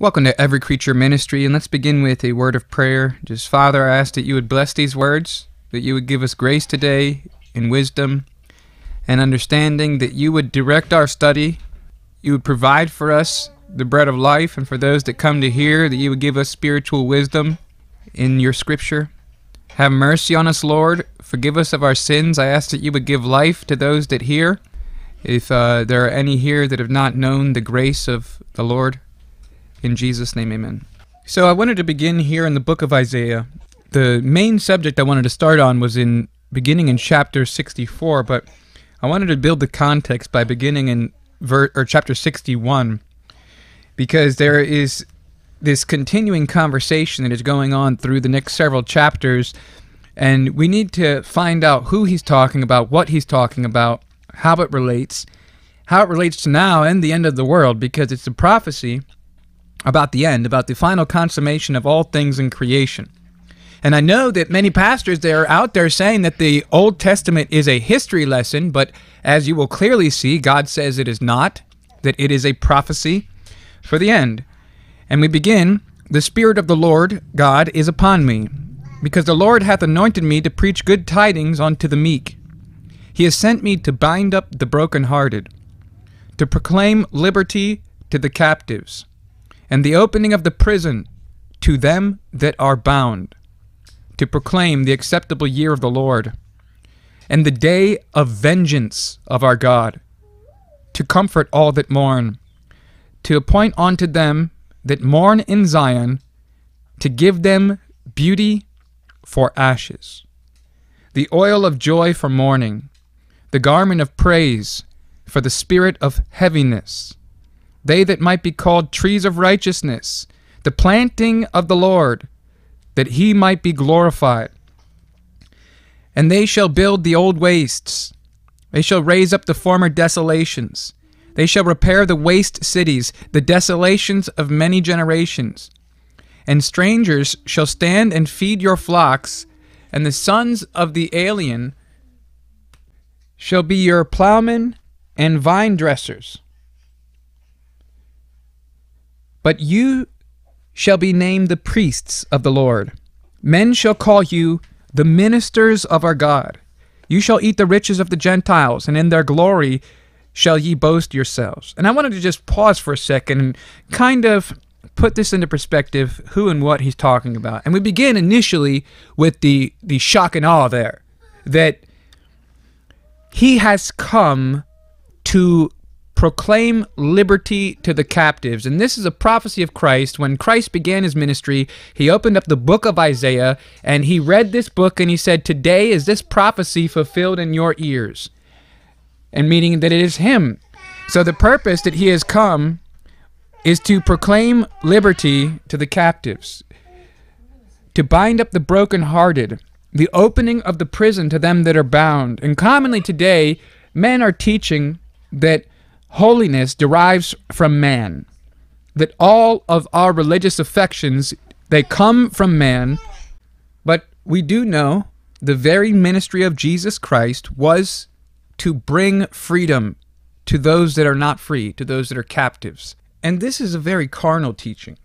Welcome to Every Creature Ministry, and let's begin with a word of prayer. Just Father, I ask that you would bless these words, that you would give us grace today in wisdom and understanding, that you would direct our study, you would provide for us the bread of life, and for those that come to hear, that you would give us spiritual wisdom in your scripture. Have mercy on us, Lord. Forgive us of our sins. I ask that you would give life to those that hear. If there are any here that have not known the grace of the Lord, in Jesus' name, amen. So I wanted to begin here in the book of Isaiah. The main subject I wanted to start on was beginning in chapter 64, but I wanted to build the context by beginning in chapter 61, because there is this continuing conversation that is going on through the next several chapters, and we need to find out who he's talking about, what he's talking about, how it relates to now and the end of the world, because it's a prophecy about the end, about the final consummation of all things in creation. And I know that many pastors that are out there saying that the Old Testament is a history lesson, but as you will clearly see, God says it is not, that it is a prophecy for the end. And we begin, "The Spirit of the Lord God is upon me, because the Lord hath anointed me to preach good tidings unto the meek. He has sent me to bind up the brokenhearted, to proclaim liberty to the captives, and the opening of the prison to them that are bound, to proclaim the acceptable year of the Lord, and the day of vengeance of our God, to comfort all that mourn, to appoint unto them that mourn in Zion, to give them beauty for ashes, the oil of joy for mourning, the garment of praise for the spirit of heaviness, they that might be called trees of righteousness, the planting of the Lord, that he might be glorified. And they shall build the old wastes, they shall raise up the former desolations, they shall repair the waste cities, the desolations of many generations. And strangers shall stand and feed your flocks, and the sons of the alien shall be your plowmen and vine dressers. But you shall be named the priests of the Lord. Men shall call you the ministers of our God. You shall eat the riches of the Gentiles, and in their glory shall ye boast yourselves." And I wanted to just pause for a second and kind of put this into perspective, who and what he's talking about. And we begin initially with the shock and awe there, that he has come to proclaim liberty to the captives. And this is a prophecy of Christ. When Christ began his ministry, he opened up the book of Isaiah, and he read this book, and he said, "Today is this prophecy fulfilled in your ears," and meaning that it is him. So the purpose that he has come is to proclaim liberty to the captives, to bind up the brokenhearted, the opening of the prison to them that are bound. And commonly today, men are teaching that holiness derives from man, that all of our religious affections, they come from man, but we do know the very ministry of Jesus Christ was to bring freedom to those that are not free, to those that are captives. And this is a very carnal teaching.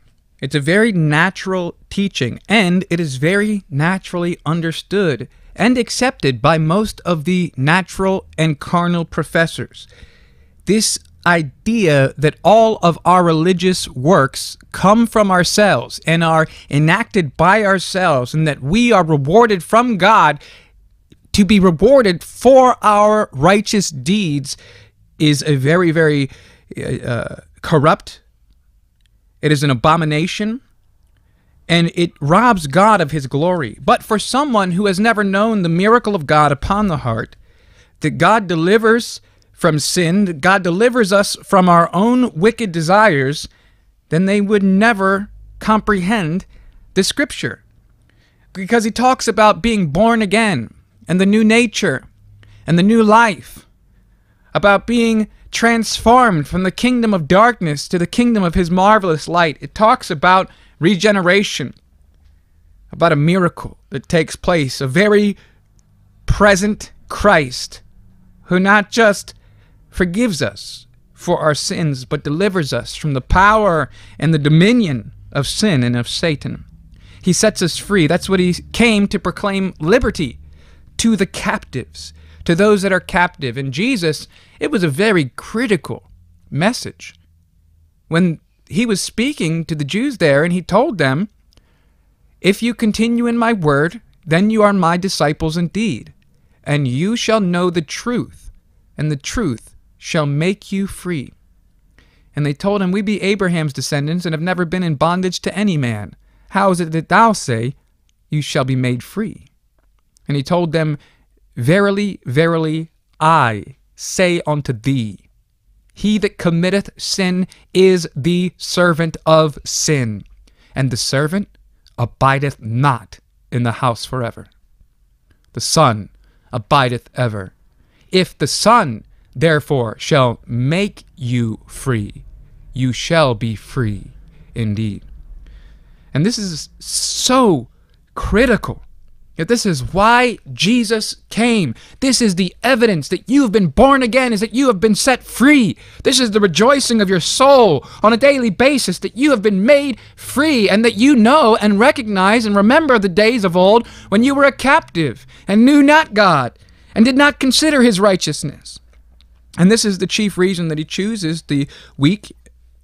It's a very natural teaching, and it is very naturally understood and accepted by most of the natural and carnal professors. This idea that all of our religious works come from ourselves and are enacted by ourselves, and that we are rewarded from God to be rewarded for our righteous deeds, is a very, very corrupt. It is an abomination, and it robs God of his glory. But for someone who has never known the miracle of God upon the heart, that God delivers from sin, God delivers us from our own wicked desires, then they would never comprehend the scripture. Because he talks about being born again, and the new nature, and the new life, about being transformed from the kingdom of darkness to the kingdom of his marvelous light. It talks about regeneration, about a miracle that takes place, a very present Christ, who not just forgives us, for our sins, but delivers us from the power and the dominion of sin and of Satan. He sets us free. That's what he came to proclaim, liberty to the captives, to those that are captive. And Jesus, it was a very critical message. When he was speaking to the Jews there, and he told them, if you continue in my word, then you are my disciples indeed, and you shall know the truth, and the truth shall make you free. And they told him, we be Abraham's descendants and have never been in bondage to any man. How is it that thou say, you shall be made free? And he told them, verily, verily, I say unto thee, he that committeth sin is the servant of sin, and the servant abideth not in the house forever. The Son abideth ever. If the Son therefore shall make you free, you shall be free indeed. And this is so critical. Yet this is why Jesus came. This is the evidence that you've been born again, is that you have been set free. This is the rejoicing of your soul on a daily basis, that you have been made free, and that you know and recognize and remember the days of old when you were a captive and knew not God and did not consider his righteousness. And this is the chief reason that he chooses the weak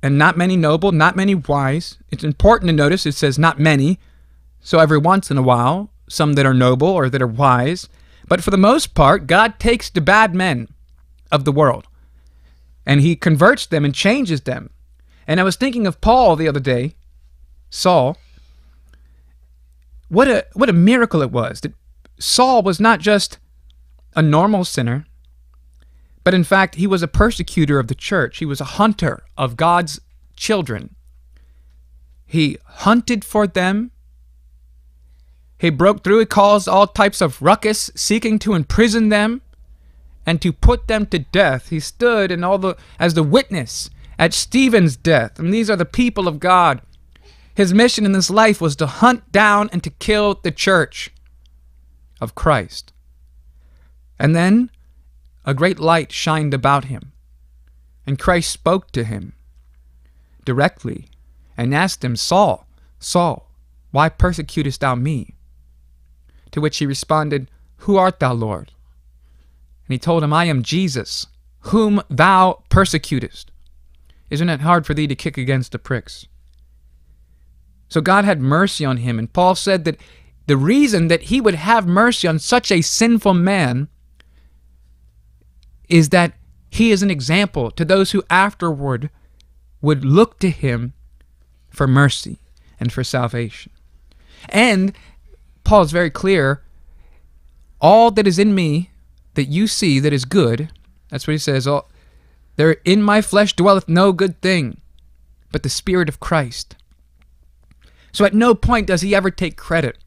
and not many noble, not many wise. It's important to notice it says not many, so every once in a while, some that are noble or that are wise, but for the most part, God takes the bad men of the world and he converts them and changes them. And I was thinking of Paul the other day, Saul. What a miracle it was that Saul was not just a normal sinner, but in fact, he was a persecutor of the church. He was a hunter of God's children. He hunted for them. He broke through, he caused all types of ruckus, seeking to imprison them and to put them to death. He stood as the witness at Stephen's death. And these are the people of God. His mission in this life was to hunt down and to kill the church of Christ. And then a great light shined about him, and Christ spoke to him directly and asked him, Saul, Saul, why persecutest thou me? To which he responded, who art thou, Lord? And he told him, I am Jesus, whom thou persecutest. Isn't it hard for thee to kick against the pricks? So God had mercy on him, and Paul said that the reason that he would have mercy on such a sinful man is that he is an example to those who afterward would look to him for mercy and for salvation. And Paul's very clear, all that is in me that you see that is good, that's what he says, there in my flesh dwelleth no good thing, but the Spirit of Christ. So at no point does he ever take credit.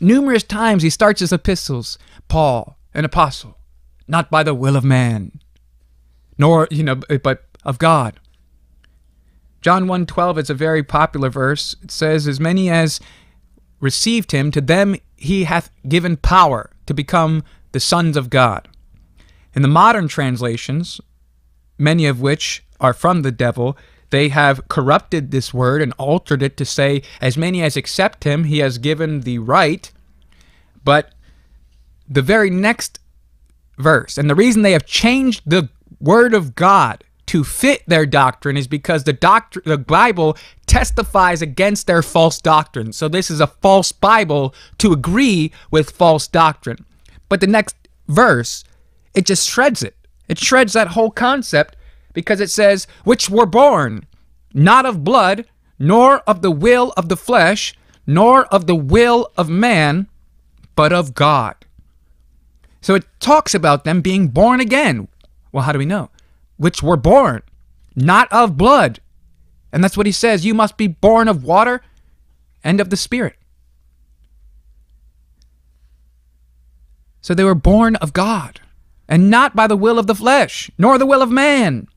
Numerous times he starts his epistles, Paul, an apostle, not by the will of man, nor, but of God. John 1:12 is a very popular verse. It says, as many as received him, to them he hath given power to become the sons of God. In the modern translations, many of which are from the devil, they have corrupted this word and altered it to say, as many as accept him, he has given the right. But the very next verse, and the reason they have changed the word of God to fit their doctrine is because the Bible testifies against their false doctrine. So this is a false Bible to agree with false doctrine. But the next verse, it just shreds it. It shreds that whole concept because it says, which were born, not of blood, nor of the will of the flesh, nor of the will of man, but of God. So it talks about them being born again. Well, how do we know? Which were born, not of blood. And that's what he says, you must be born of water and of the Spirit. So they were born of God, and not by the will of the flesh, nor the will of man,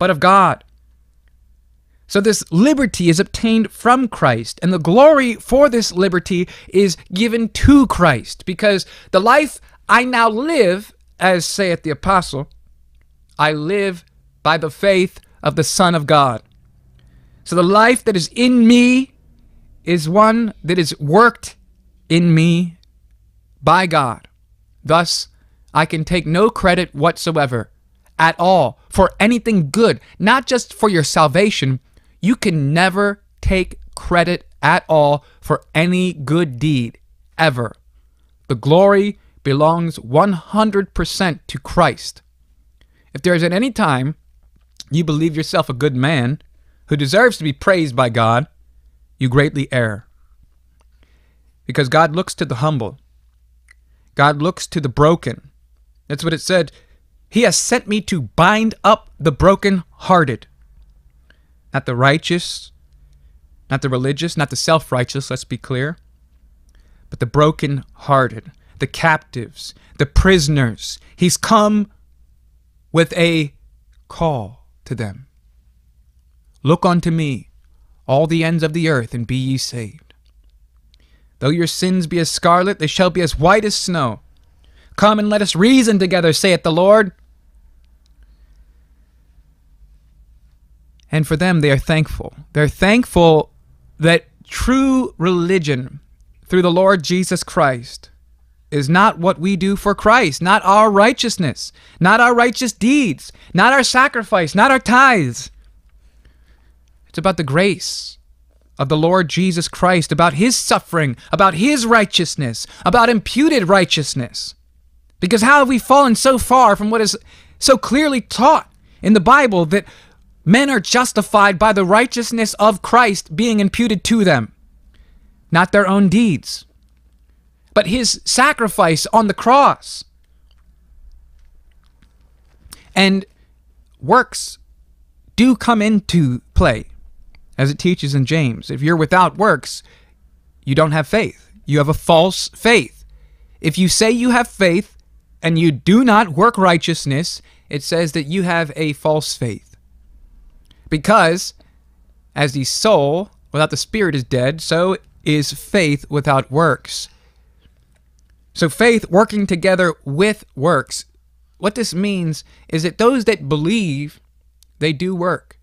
but of God. So this liberty is obtained from Christ, and the glory for this liberty is given to Christ, because the life I now live, as saith the apostle, I live by the faith of the Son of God. So the life that is in me is one that is worked in me by God. Thus, I can take no credit whatsoever at all for anything good, not just for your salvation. You can never take credit at all for any good deed, ever. The glory belongs 100% to Christ. If there is at any time you believe yourself a good man who deserves to be praised by God, you greatly err. Because God looks to the humble. God looks to the broken. That's what it said. He has sent me to bind up the brokenhearted. Not the righteous, not the religious, not the self-righteous, let's be clear, but the brokenhearted, the captives, the prisoners. He's come with a call to them. Look unto me, all the ends of the earth, and be ye saved. Though your sins be as scarlet, they shall be as white as snow. Come and let us reason together, saith the Lord. And for them, they are thankful. They're thankful that true religion through the Lord Jesus Christ is not what we do for Christ, not our righteousness, not our righteous deeds, not our sacrifice, not our tithes. It's about the grace of the Lord Jesus Christ, about his suffering, about his righteousness, about imputed righteousness. Because how have we fallen so far from what is so clearly taught in the Bible that men are justified by the righteousness of Christ being imputed to them, not their own deeds, but his sacrifice on the cross. And works do come into play, as it teaches in James. If you're without works, you don't have faith. You have a false faith. If you say you have faith and you do not work righteousness, it says that you have a false faith. Because as the soul without the spirit is dead, so is faith without works. So faith working together with works. What this means is that those that believe, they do work.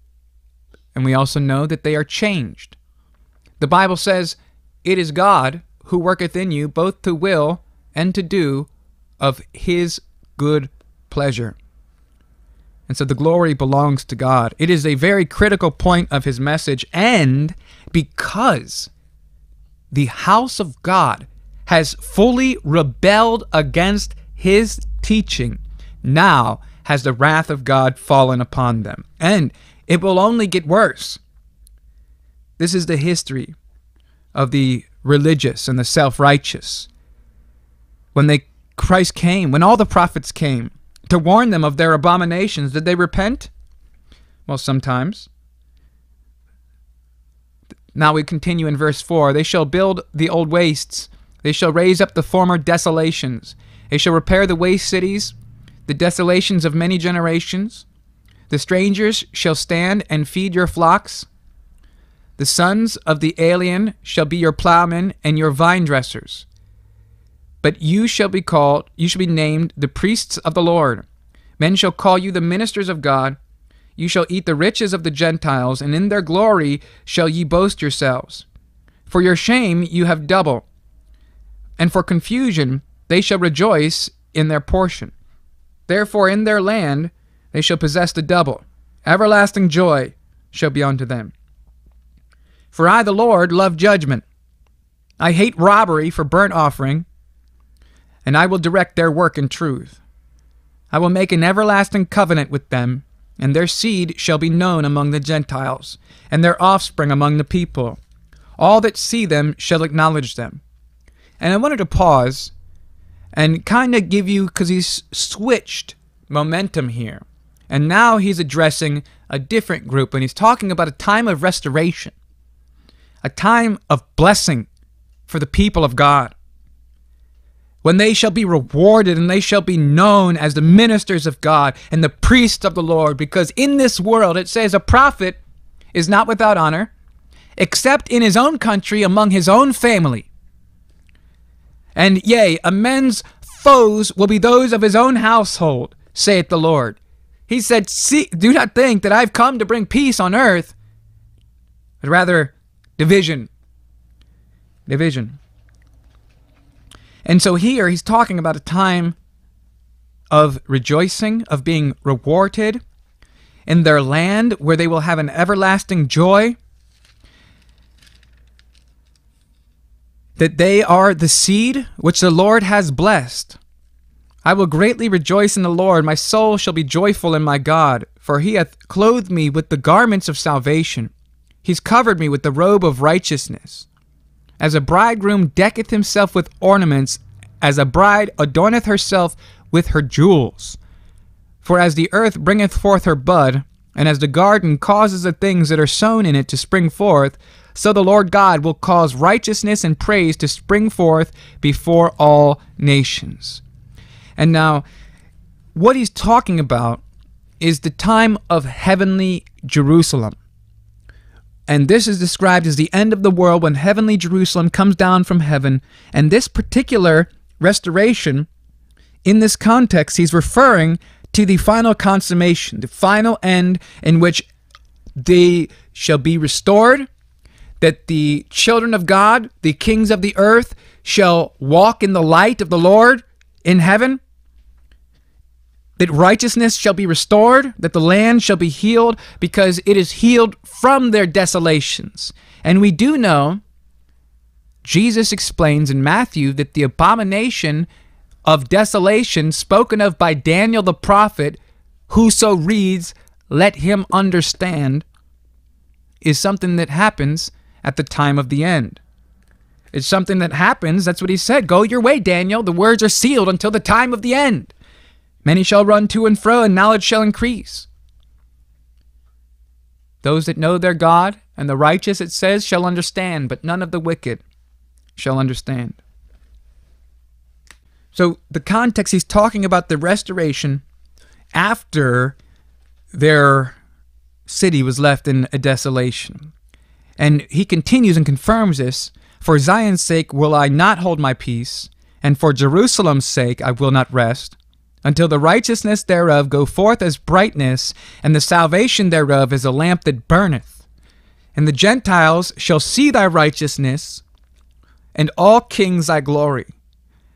And we also know that they are changed. The Bible says, it is God who worketh in you both to will and to do of his good pleasure. And so the glory belongs to God. It is a very critical point of his message. And because the house of God has fully rebelled against his teaching, now has the wrath of God fallen upon them. And it will only get worse. This is the history of the religious and the self-righteous. When Christ came, when all the prophets came to warn them of their abominations, did they repent? Well, sometimes. Now we continue in verse 4. They shall build the old wastes. They shall raise up the former desolations. They shall repair the waste cities, the desolations of many generations. The strangers shall stand and feed your flocks. The sons of the alien shall be your plowmen and your vine dressers. But you shall be named the priests of the Lord. Men shall call you the ministers of God. You shall eat the riches of the Gentiles, and in their glory shall ye boast yourselves. For your shame you have double, and for confusion they shall rejoice in their portion. Therefore in their land they shall possess the double. Everlasting joy shall be unto them. For I, the Lord, love judgment. I hate robbery for burnt offering. And I will direct their work in truth. I will make an everlasting covenant with them, and their seed shall be known among the Gentiles, and their offspring among the people. All that see them shall acknowledge them. And I wanted to pause and kind of give you, because he's switched momentum here. And now he's addressing a different group, and he's talking about a time of restoration, a time of blessing for the people of God, when they shall be rewarded and they shall be known as the ministers of God and the priests of the Lord. Because in this world, it says, a prophet is not without honor, except in his own country, among his own family. And yea, a man's foes will be those of his own household, saith the Lord. He said, "See, do not think that I've come to bring peace on earth, but rather division." Division. And so here he's talking about a time of rejoicing, of being rewarded in their land where they will have an everlasting joy. That they are the seed which the Lord has blessed. I will greatly rejoice in the Lord. My soul shall be joyful in my God, for he hath clothed me with the garments of salvation. He's covered me with the robe of righteousness. As a bridegroom decketh himself with ornaments, as a bride adorneth herself with her jewels. For as the earth bringeth forth her bud, and as the garden causes the things that are sown in it to spring forth, so the Lord God will cause righteousness and praise to spring forth before all nations. And now, what he's talking about is the time of heavenly Jerusalem. And this is described as the end of the world when heavenly Jerusalem comes down from heaven. And this particular restoration, in this context, he's referring to the final consummation, the final end in which they shall be restored, that the children of God, the kings of the earth, shall walk in the light of the Lord in heaven, that righteousness shall be restored, that the land shall be healed, because it is healed from their desolations. And we do know, Jesus explains in Matthew, that the abomination of desolation spoken of by Daniel the prophet, whoso reads, let him understand, is something that happens at the time of the end. It's something that happens, that's what he said, go your way, Daniel, the words are sealed until the time of the end. Many shall run to and fro, and knowledge shall increase. Those that know their God, and the righteous, it says, shall understand, but none of the wicked shall understand. So the context, he's talking about the restoration after their city was left in a desolation. And he continues and confirms this, for Zion's sake will I not hold my peace, and for Jerusalem's sake I will not rest, until the righteousness thereof go forth as brightness, and the salvation thereof as a lamp that burneth. And the Gentiles shall see thy righteousness, and all kings thy glory.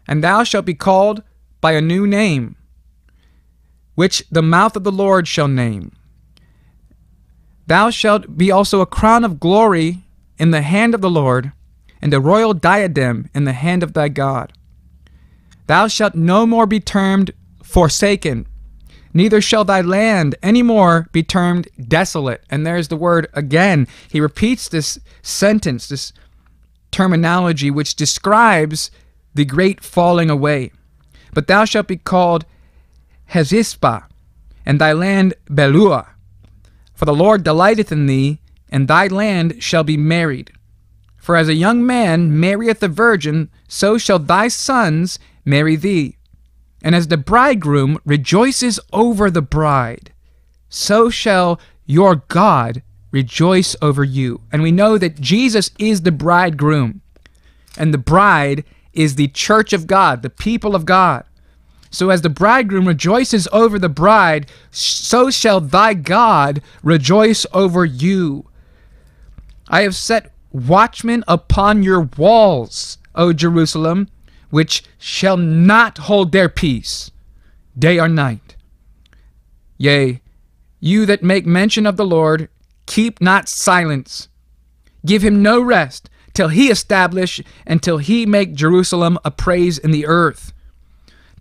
And thou shalt be called by a new name, which the mouth of the Lord shall name. Thou shalt be also a crown of glory in the hand of the Lord, and a royal diadem in the hand of thy God. Thou shalt no more be termed forsaken, neither shall thy land any more be termed desolate. And there's the word again. He repeats this sentence, this terminology, which describes the great falling away. But thou shalt be called Hephzibah, and thy land Beulah. For the Lord delighteth in thee, and thy land shall be married. For as a young man marrieth a virgin, so shall thy sons marry thee. And as the bridegroom rejoices over the bride, so shall your God rejoice over you. And we know that Jesus is the bridegroom, and the bride is the church of God, the people of God. So as the bridegroom rejoices over the bride, so shall thy God rejoice over you. I have set watchmen upon your walls, O Jerusalem, which shall not hold their peace day or night. Yea, you that make mention of the Lord, keep not silence. Give him no rest, till he establish, and till he make Jerusalem a praise in the earth.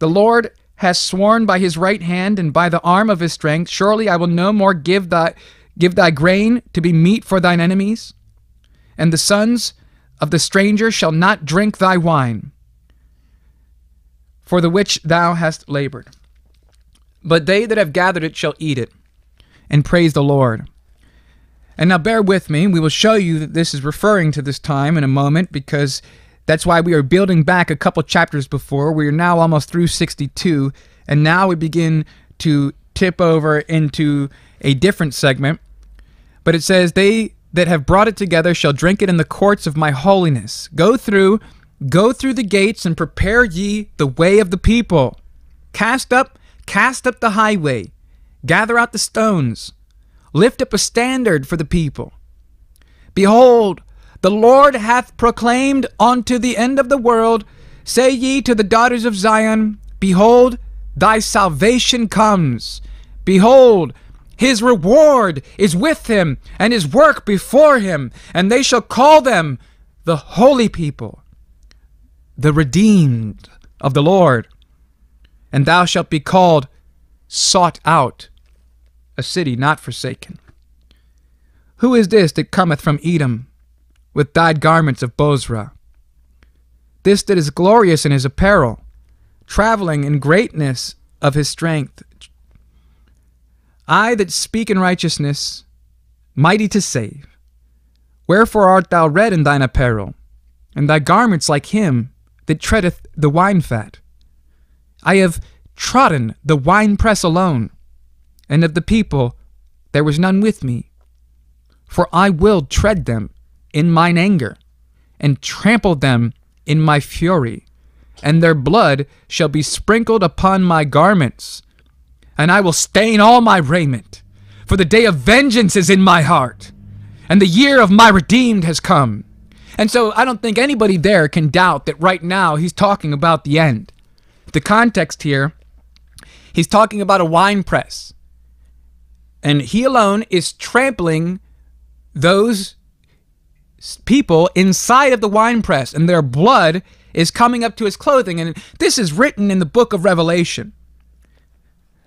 The Lord has sworn by his right hand and by the arm of his strength, surely I will no more give thy grain to be meat for thine enemies, and the sons of the stranger shall not drink thy wine, for the which thou hast labored. But they that have gathered it shall eat it, and praise the Lord. And now bear with me, we will show you that this is referring to this time in a moment, because that's why we are building back a couple chapters before. We are now almost through 62, and now we begin to tip over into a different segment. But it says, they that have brought it together shall drink it in the courts of my holiness. Go through the gates and prepare ye the way of the people. Cast up the highway. Gather out the stones. Lift up a standard for the people. Behold, the Lord hath proclaimed unto the end of the world, say ye to the daughters of Zion, behold, thy salvation comes. Behold, his reward is with him, and his work before him, and they shall call them the holy people, the redeemed of the Lord. And thou shalt be called sought out, a city not forsaken. Who is this that cometh from Edom with dyed garments of Bozrah? This that is glorious in his apparel, traveling in greatness of his strength. I that speak in righteousness, mighty to save. Wherefore art thou red in thine apparel, and thy garments like him that treadeth the winefat? I have trodden the winepress alone, and of the people there was none with me. For I will tread them in mine anger, and trample them in my fury, and their blood shall be sprinkled upon my garments, and I will stain all my raiment, for the day of vengeance is in my heart, and the year of my redeemed has come. And so I don't think anybody there can doubt that right now he's talking about the end. The context here, he's talking about a wine press, and he alone is trampling those people inside of the wine press, and their blood is coming up to his clothing. And this is written in the book of Revelation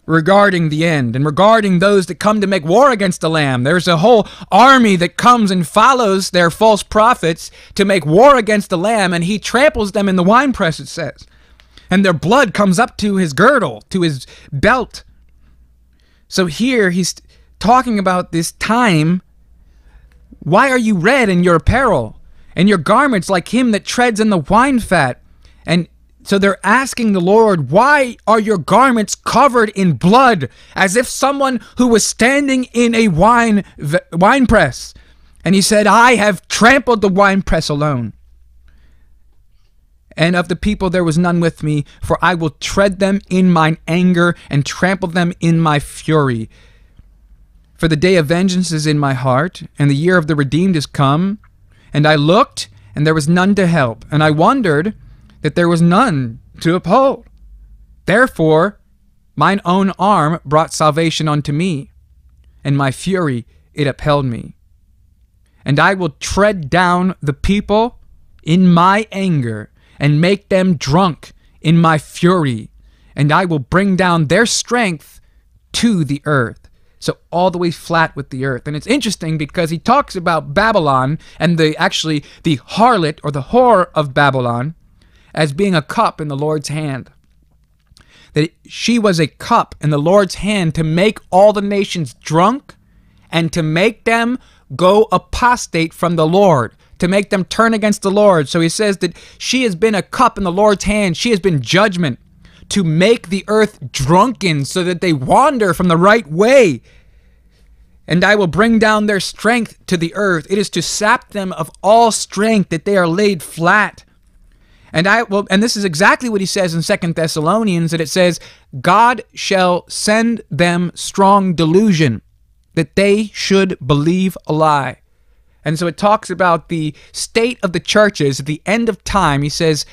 regarding the end and regarding those that come to make war against the Lamb. There's a whole army that comes and follows their false prophets to make war against the Lamb, and he tramples them in the winepress, it says. And their blood comes up to his girdle, to his belt. So here he's talking about this time. Why are you red in your apparel, and your garments like him that treads in the wine fat? And so they're asking the Lord, why are your garments covered in blood, as if someone who was standing in a wine press? And he said, I have trampled the wine press alone, and of the people there was none with me, for I will tread them in mine anger, and trample them in my fury. For the day of vengeance is in my heart, and the year of the redeemed is come. And I looked, and there was none to help, and I wondered that there was none to uphold. Therefore mine own arm brought salvation unto me, and my fury it upheld me. And I will tread down the people in my anger, and make them drunk in my fury, and I will bring down their strength to the earth. So all the way flat with the earth. And it's interesting because he talks about Babylon and the harlot or the whore of Babylon as being a cup in the Lord's hand. That she was a cup in the Lord's hand to make all the nations drunk and to make them go apostate from the Lord, to make them turn against the Lord. So he says that she has been a cup in the Lord's hand. She has been judgment, to make the earth drunken so that they wander from the right way. And I will bring down their strength to the earth. It is to sap them of all strength that they are laid flat. And this is exactly what he says in 2 Thessalonians, that it says, God shall send them strong delusion, that they should believe a lie. And so it talks about the state of the churches at the end of time. He says,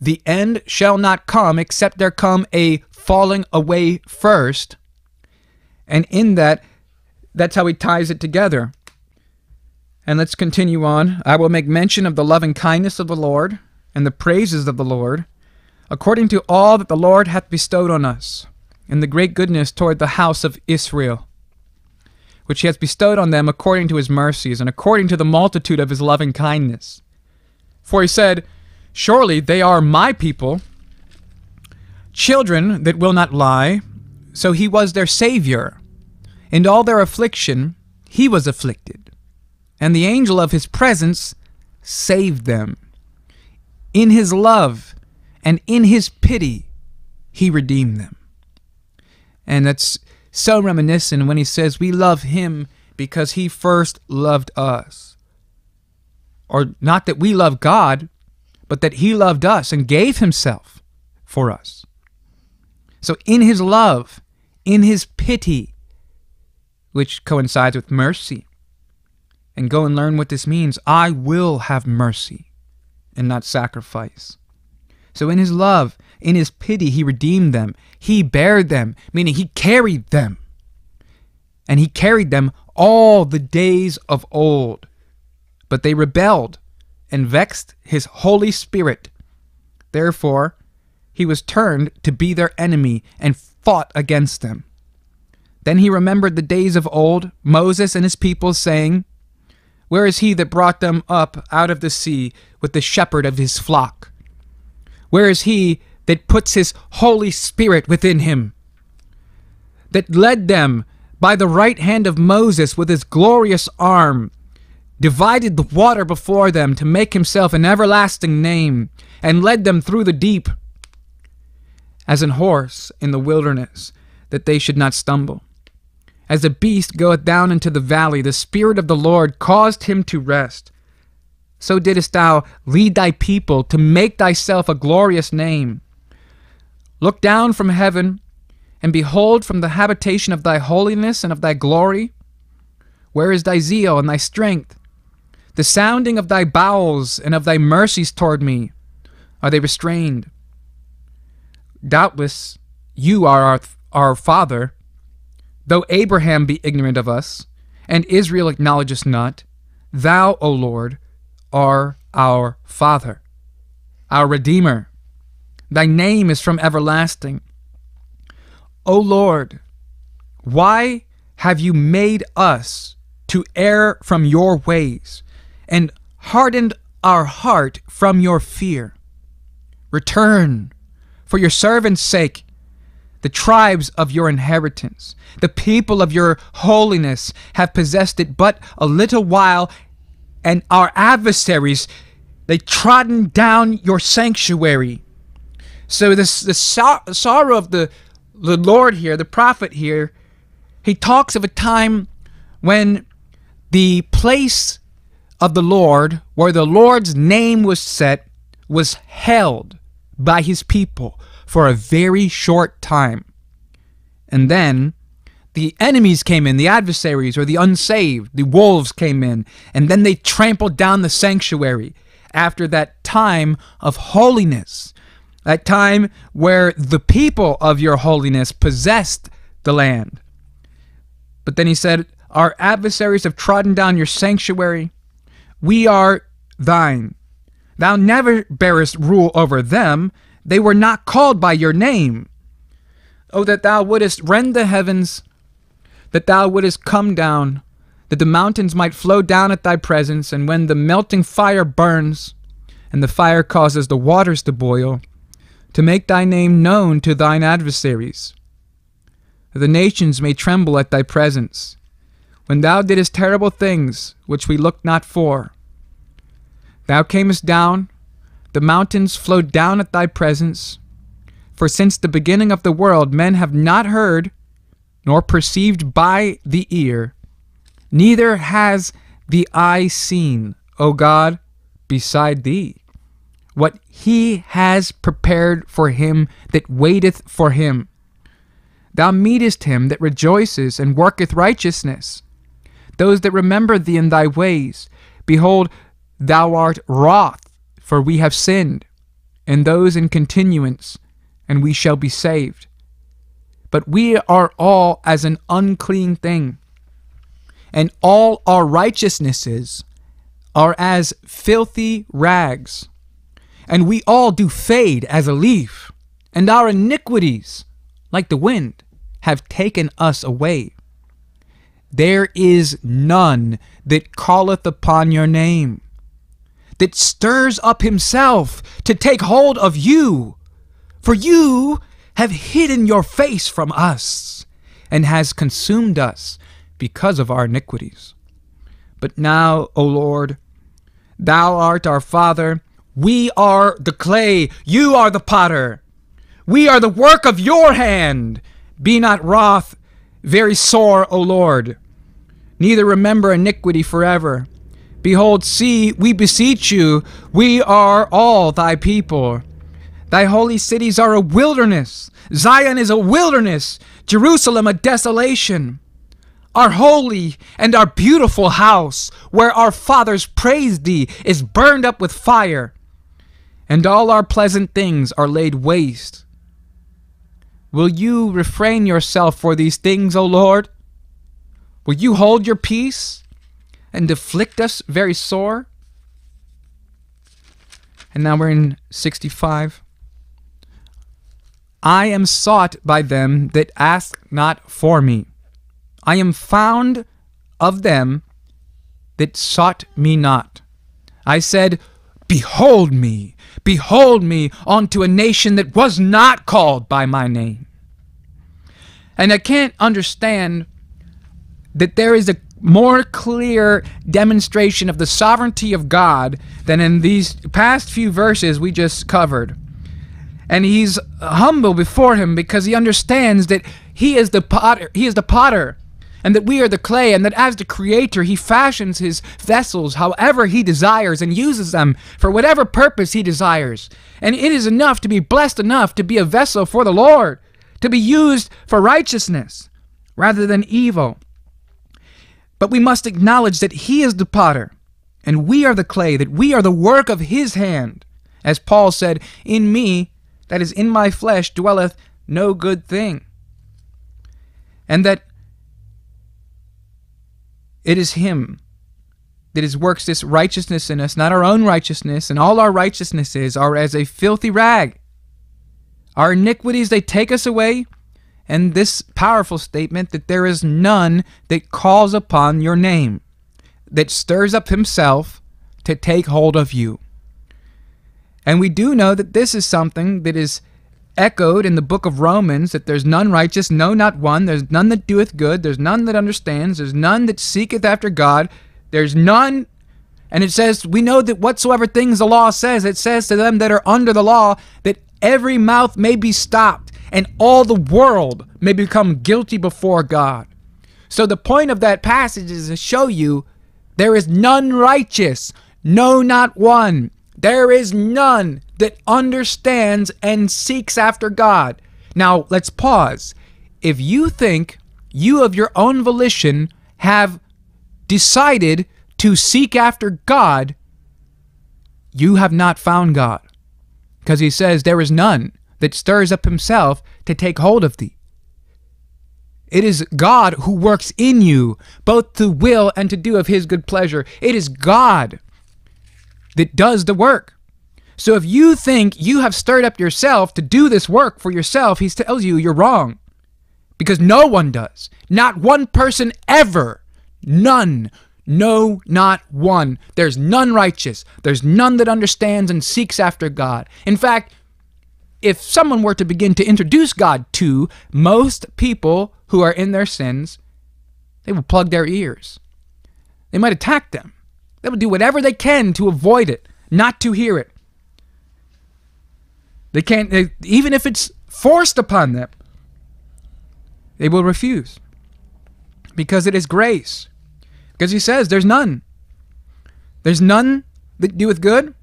the end shall not come, except there come a falling away first. And in that, that's how he ties it together. And let's continue on. I will make mention of the loving kindness of the Lord, and the praises of the Lord, according to all that the Lord hath bestowed on us, and the great goodness toward the house of Israel, which he hath bestowed on them according to his mercies, and according to the multitude of his loving kindness. For he said, surely they are my people, children that will not lie. So he was their Savior. In all their affliction he was afflicted, and the angel of his presence saved them. In his love and in his pity he redeemed them. And that's so reminiscent when he says we love him because he first loved us. Or not that we love God, but that he loved us and gave himself for us. So in his love, in his pity, which coincides with mercy. And go and learn what this means. I will have mercy and not sacrifice. So in his love, in his pity, he redeemed them. He bared them, meaning he carried them. And he carried them all the days of old. But they rebelled and vexed his Holy Spirit. Therefore, he was turned to be their enemy and fought against them. Then he remembered the days of old, Moses and his people, saying, Where is he that brought them up out of the sea with the shepherd of his flock? Where is he that puts his Holy Spirit within him, that led them by the right hand of Moses with his glorious arm, divided the water before them to make himself an everlasting name, and led them through the deep, as an horse in the wilderness, that they should not stumble? As a beast goeth down into the valley, the Spirit of the Lord caused him to rest. So didst thou lead thy people to make thyself a glorious name. Look down from heaven, and behold from the habitation of thy holiness and of thy glory. Where is thy zeal and thy strength? The sounding of thy bowels and of thy mercies toward me, are they restrained? Doubtless you are our father, though Abraham be ignorant of us, and Israel acknowledge us not. Thou, O Lord, are our Father, our Redeemer. Thy name is from everlasting. O Lord, why have you made us to err from your ways, and hardened our heart from your fear? Return, for your servants' sake, the tribes of your inheritance, the people of your holiness have possessed it but a little while, and our adversaries, they trodden down your sanctuary. So the sorrow of the Lord here, the prophet here, he talks of a time when the place of the Lord, where the Lord's name was set, was held by his people for a very short time. And then the enemies came in, the adversaries or the unsaved, the wolves came in, and then they trampled down the sanctuary after that time of holiness, that time where the people of your holiness possessed the land. But then he said, our adversaries have trodden down your sanctuary. We are thine. Thou never bearest rule over them. They were not called by your name. Oh, that thou wouldest rend the heavens, that thou wouldest come down, that the mountains might flow down at thy presence, and when the melting fire burns, and the fire causes the waters to boil, to make thy name known to thine adversaries, that the nations may tremble at thy presence, when thou didst terrible things which we looked not for. Thou camest down, the mountains flowed down at thy presence. For since the beginning of the world, men have not heard, nor perceived by the ear, neither has the eye seen, O God, beside thee, what he has prepared for him that waiteth for him. Thou meetest him that rejoices and worketh righteousness, those that remember thee in thy ways. Behold, thou art wroth, for we have sinned, and those in continuance, and we shall be saved. But we are all as an unclean thing, and all our righteousnesses are as filthy rags, and we all do fade as a leaf, and our iniquities, like the wind, have taken us away. There is none that calleth upon your name, that stirs up himself to take hold of you. For you have hidden your face from us, and has consumed us because of our iniquities. But now, O Lord, thou art our Father, we are the clay, you are the potter. We are the work of your hand. Be not wroth very sore, O Lord, neither remember iniquity forever. Behold, see, we beseech you, we are all thy people. Thy holy cities are a wilderness. Zion is a wilderness, Jerusalem a desolation. Our holy and our beautiful house, where our fathers praised thee, is burned up with fire, and all our pleasant things are laid waste. Will you refrain yourself for these things, O Lord? Will you hold your peace and afflict us very sore? And now we're in 65. I am sought by them that ask not for me. I am found of them that sought me not. I said, behold me unto a nation that was not called by my name. And I can't understand that there is a more clear demonstration of the sovereignty of God than in these past few verses we just covered. And he's humble before him because he understands that he is the potter, and that we are the clay, and that as the creator he fashions his vessels however he desires and uses them for whatever purpose he desires. And it is enough to be blessed enough to be a vessel for the Lord, to be used for righteousness rather than evil. But we must acknowledge that he is the potter and we are the clay, that we are the work of his hand. As Paul said, in me, that is in my flesh, dwelleth no good thing. And that it is him that is works this righteousness in us, not our own righteousness, and all our righteousnesses are as a filthy rag. Our iniquities, they take us away, and this powerful statement that there is none that calls upon your name, that stirs up himself to take hold of you. And we do know that this is something that is echoed in the book of Romans, that there's none righteous, no, not one. There's none that doeth good. There's none that understands. There's none that seeketh after God. There's none. And it says, we know that whatsoever things the law says, it says to them that are under the law, that every mouth may be stopped and all the world may become guilty before God. So the point of that passage is to show you there is none righteous, no, not one. There is none that understands and seeks after God. Now, let's pause. If you think you of your own volition have decided to seek after God, you have not found God. Because he says, there is none that stirs up himself to take hold of thee. It is God who works in you, both to will and to do of his good pleasure. It is God that does the work. So if you think you have stirred up yourself to do this work for yourself, he tells you you're wrong. Because no one does. Not one person ever. None. No, not one. There's none righteous. There's none that understands and seeks after God. In fact, if someone were to begin to introduce God to most people who are in their sins, they will plug their ears. They might attack them. They will do whatever they can to avoid it, not to hear it. They can't, even if it's forced upon them, they will refuse. Because it is grace. Because he says, there's none. There's none that doeth good.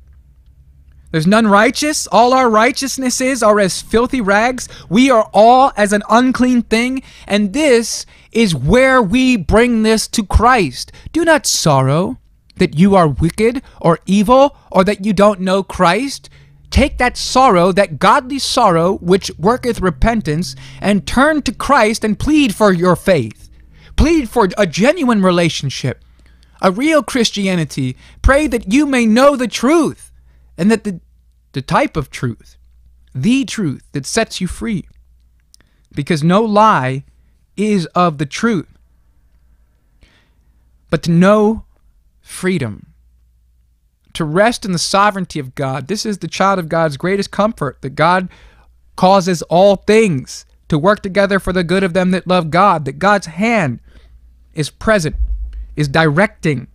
There's none righteous. All our righteousnesses are as filthy rags. We are all as an unclean thing. And this is where we bring this to Christ. Do not sorrow that you are wicked or evil, or that you don't know Christ. Take that sorrow, that godly sorrow, which worketh repentance, and turn to Christ and plead for your faith. Plead for a genuine relationship, a real Christianity. Pray that you may know the truth, and that the type of truth, the truth that sets you free. Because no lie is of the truth. But to know freedom, to rest in the sovereignty of God. This is the child of God's greatest comfort, that God causes all things to work together for the good of them that love God, that God's hand is present, is directing,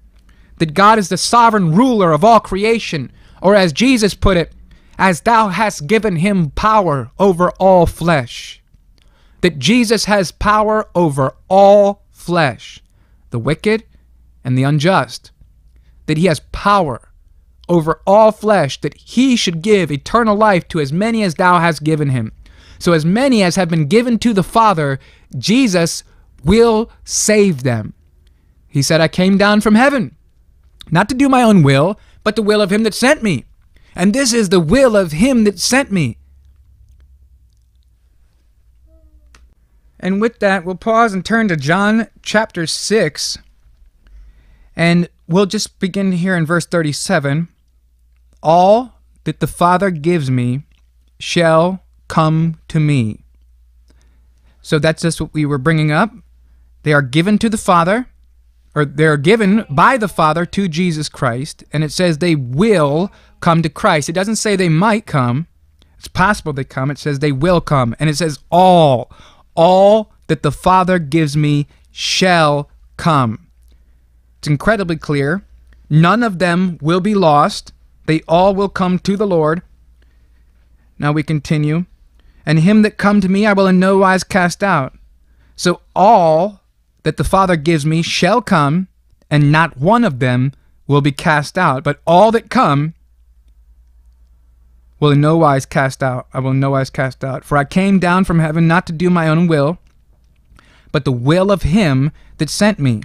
that God is the sovereign ruler of all creation, or as Jesus put it, as thou hast given him power over all flesh, that Jesus has power over all flesh, the wicked and the unjust, that he has power over all flesh, that he should give eternal life to as many as thou hast given him. So as many as have been given to the Father, Jesus will save them. He said, I came down from heaven, not to do my own will, but the will of him that sent me. And this is the will of him that sent me. And with that, we'll pause and turn to John chapter 6. And we'll just begin here in verse 37. All that the Father gives me shall come to me. So that's just what we were bringing up. They are given to the Father, or they are given by the Father to Jesus Christ. And it says they will come to Christ. It doesn't say they might come. It's possible they come. It says they will come. And it says all that the Father gives me shall come. It's incredibly clear. None of them will be lost. They all will come to the Lord. Now we continue. And him that come to me I will in no wise cast out. So all that the Father gives me shall come, and not one of them will be cast out. But all that come will in no wise cast out. I will in no wise cast out. For I came down from heaven not to do my own will, but the will of him that sent me.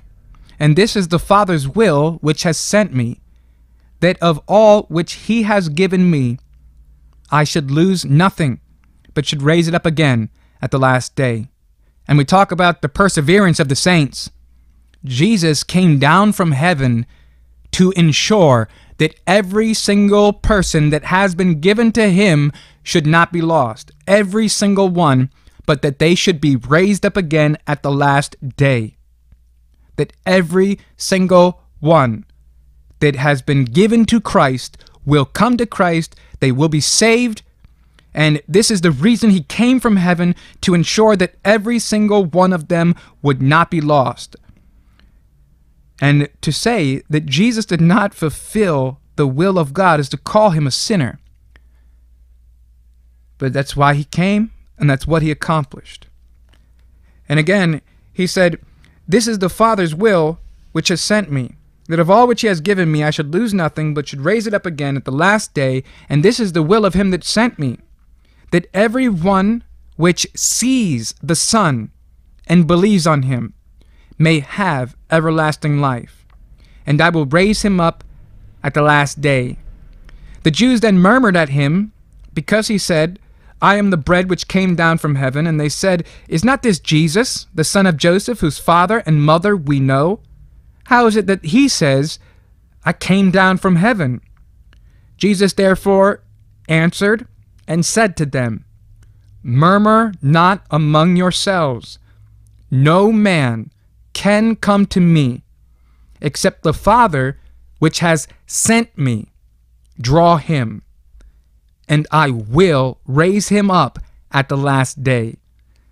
And this is the Father's will which has sent me, that of all which he has given me, I should lose nothing, but should raise it up again at the last day. And we talk about the perseverance of the saints. Jesus came down from heaven to ensure that every single person that has been given to him should not be lost, every single one, but that they should be raised up again at the last day. That every single one that has been given to Christ will come to Christ, they will be saved, and this is the reason he came from heaven, to ensure that every single one of them would not be lost. And to say that Jesus did not fulfill the will of God is to call him a sinner. But that's why he came, and that's what he accomplished. And again, he said, this is the Father's will which has sent me, that of all which he has given me I should lose nothing, but should raise it up again at the last day. And this is the will of him that sent me, that every one which sees the Son and believes on him may have everlasting life, and I will raise him up at the last day. The Jews then murmured at him, because he said, I am the bread which came down from heaven. And they said, is not this Jesus, the son of Joseph, whose father and mother we know? How is it that he says, I came down from heaven? Jesus therefore answered and said to them, murmur not among yourselves. No man can come to me except the Father which has sent me draw him, and I will raise him up at the last day.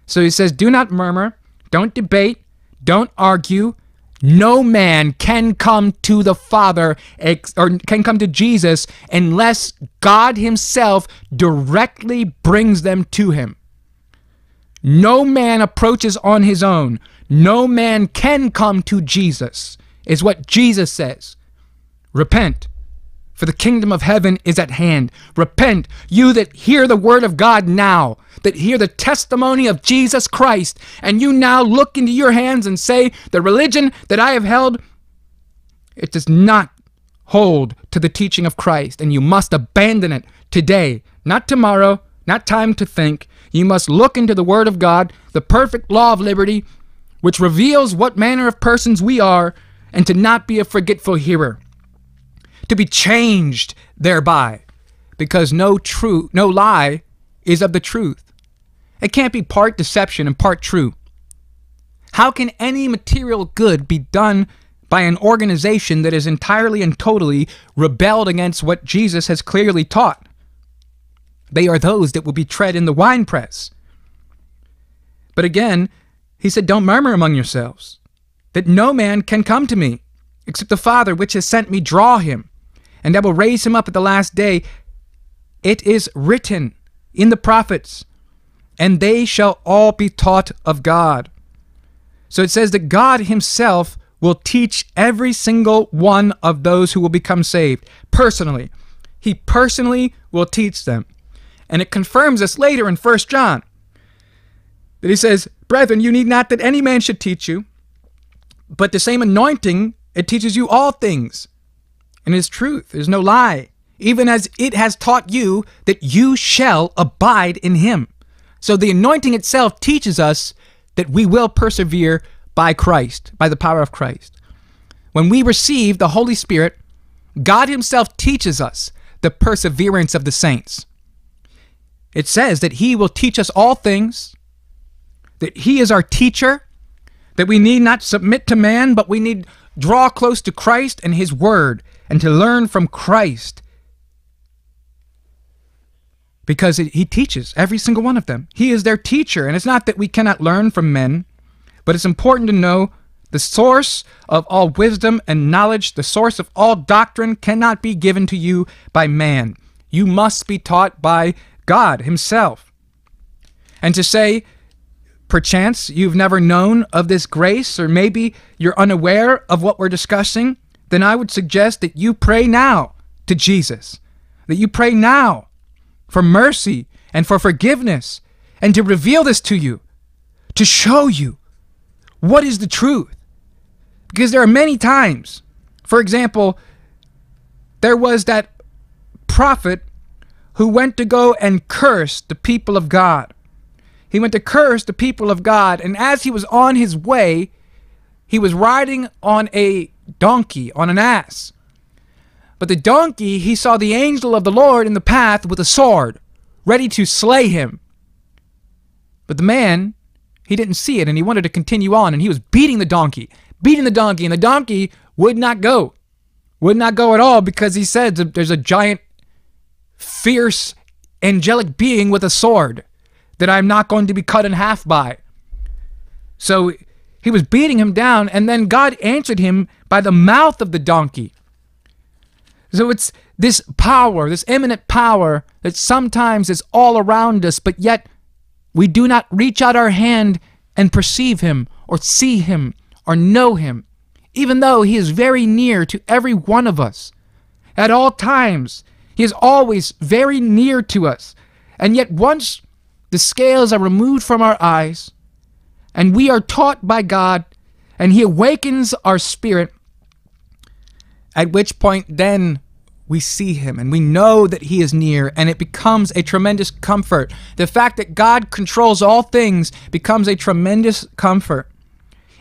So he says, do not murmur, don't debate, don't argue. No man can come to the Father, or can come to Jesus, unless God himself directly brings them to him. No man approaches on his own. No man can come to Jesus, is what Jesus says. Repent, for the kingdom of heaven is at hand. Repent, you that hear the word of God now, that hear the testimony of Jesus Christ, and you now look into your hands and say, the religion that I have held, it does not hold to the teaching of Christ, and you must abandon it today, not tomorrow, not time to think. You must look into the word of God, the perfect law of liberty, which reveals what manner of persons we are, and to not be a forgetful hearer, to be changed thereby, because no lie is of the truth. It can't be part deception and part true. How can any material good be done by an organization that is entirely and totally rebelled against what Jesus has clearly taught? They are those that will be tread in the winepress. But again, he said, don't murmur among yourselves, that no man can come to me except the Father which has sent me draw him, and I will raise him up at the last day. It is written in the prophets, and they shall all be taught of God. So it says that God himself will teach every single one of those who will become saved personally. He personally will teach them. And it confirms this later in 1 John, that he says, Brethren, you need not that any man should teach you, but the same anointing, it teaches you all things. And it is truth, there is no lie, even as it has taught you, that you shall abide in him. So the anointing itself teaches us that we will persevere by Christ, by the power of Christ. When we receive the Holy Spirit, God himself teaches us the perseverance of the saints. It says that he will teach us all things, that he is our teacher, that we need not submit to man, but we need draw close to Christ and his word, and to learn from Christ. Because he teaches every single one of them. He is their teacher, and it's not that we cannot learn from men, but it's important to know the source of all wisdom and knowledge, the source of all doctrine cannot be given to you by man. You must be taught by God himself. And to say, perchance, you've never known of this grace, or maybe you're unaware of what we're discussing, then I would suggest that you pray now to Jesus, that you pray now for mercy and for forgiveness, and to reveal this to you, to show you what is the truth. Because there are many times, for example, there was that prophet who went to go and curse the people of God. He went to curse the people of God, and as he was on his way, he was riding on a donkey, on an ass. But the donkey, he saw the angel of the Lord in the path with a sword, ready to slay him. But the man, he didn't see it, and he wanted to continue on, and he was beating the donkey, and the donkey would not go at all, because he said there's a giant, fierce, angelic being with a sword that I'm not going to be cut in half by. So he was beating him down, and then God answered him by the mouth of the donkey. So it's this power, this imminent power that sometimes is all around us, but yet we do not reach out our hand and perceive him or see him or know him, even though he is very near to every one of us. At all times, he is always very near to us, and yet once the scales are removed from our eyes, and we are taught by God, and he awakens our spirit, at which point then we see him, and we know that he is near, and it becomes a tremendous comfort. The fact that God controls all things becomes a tremendous comfort.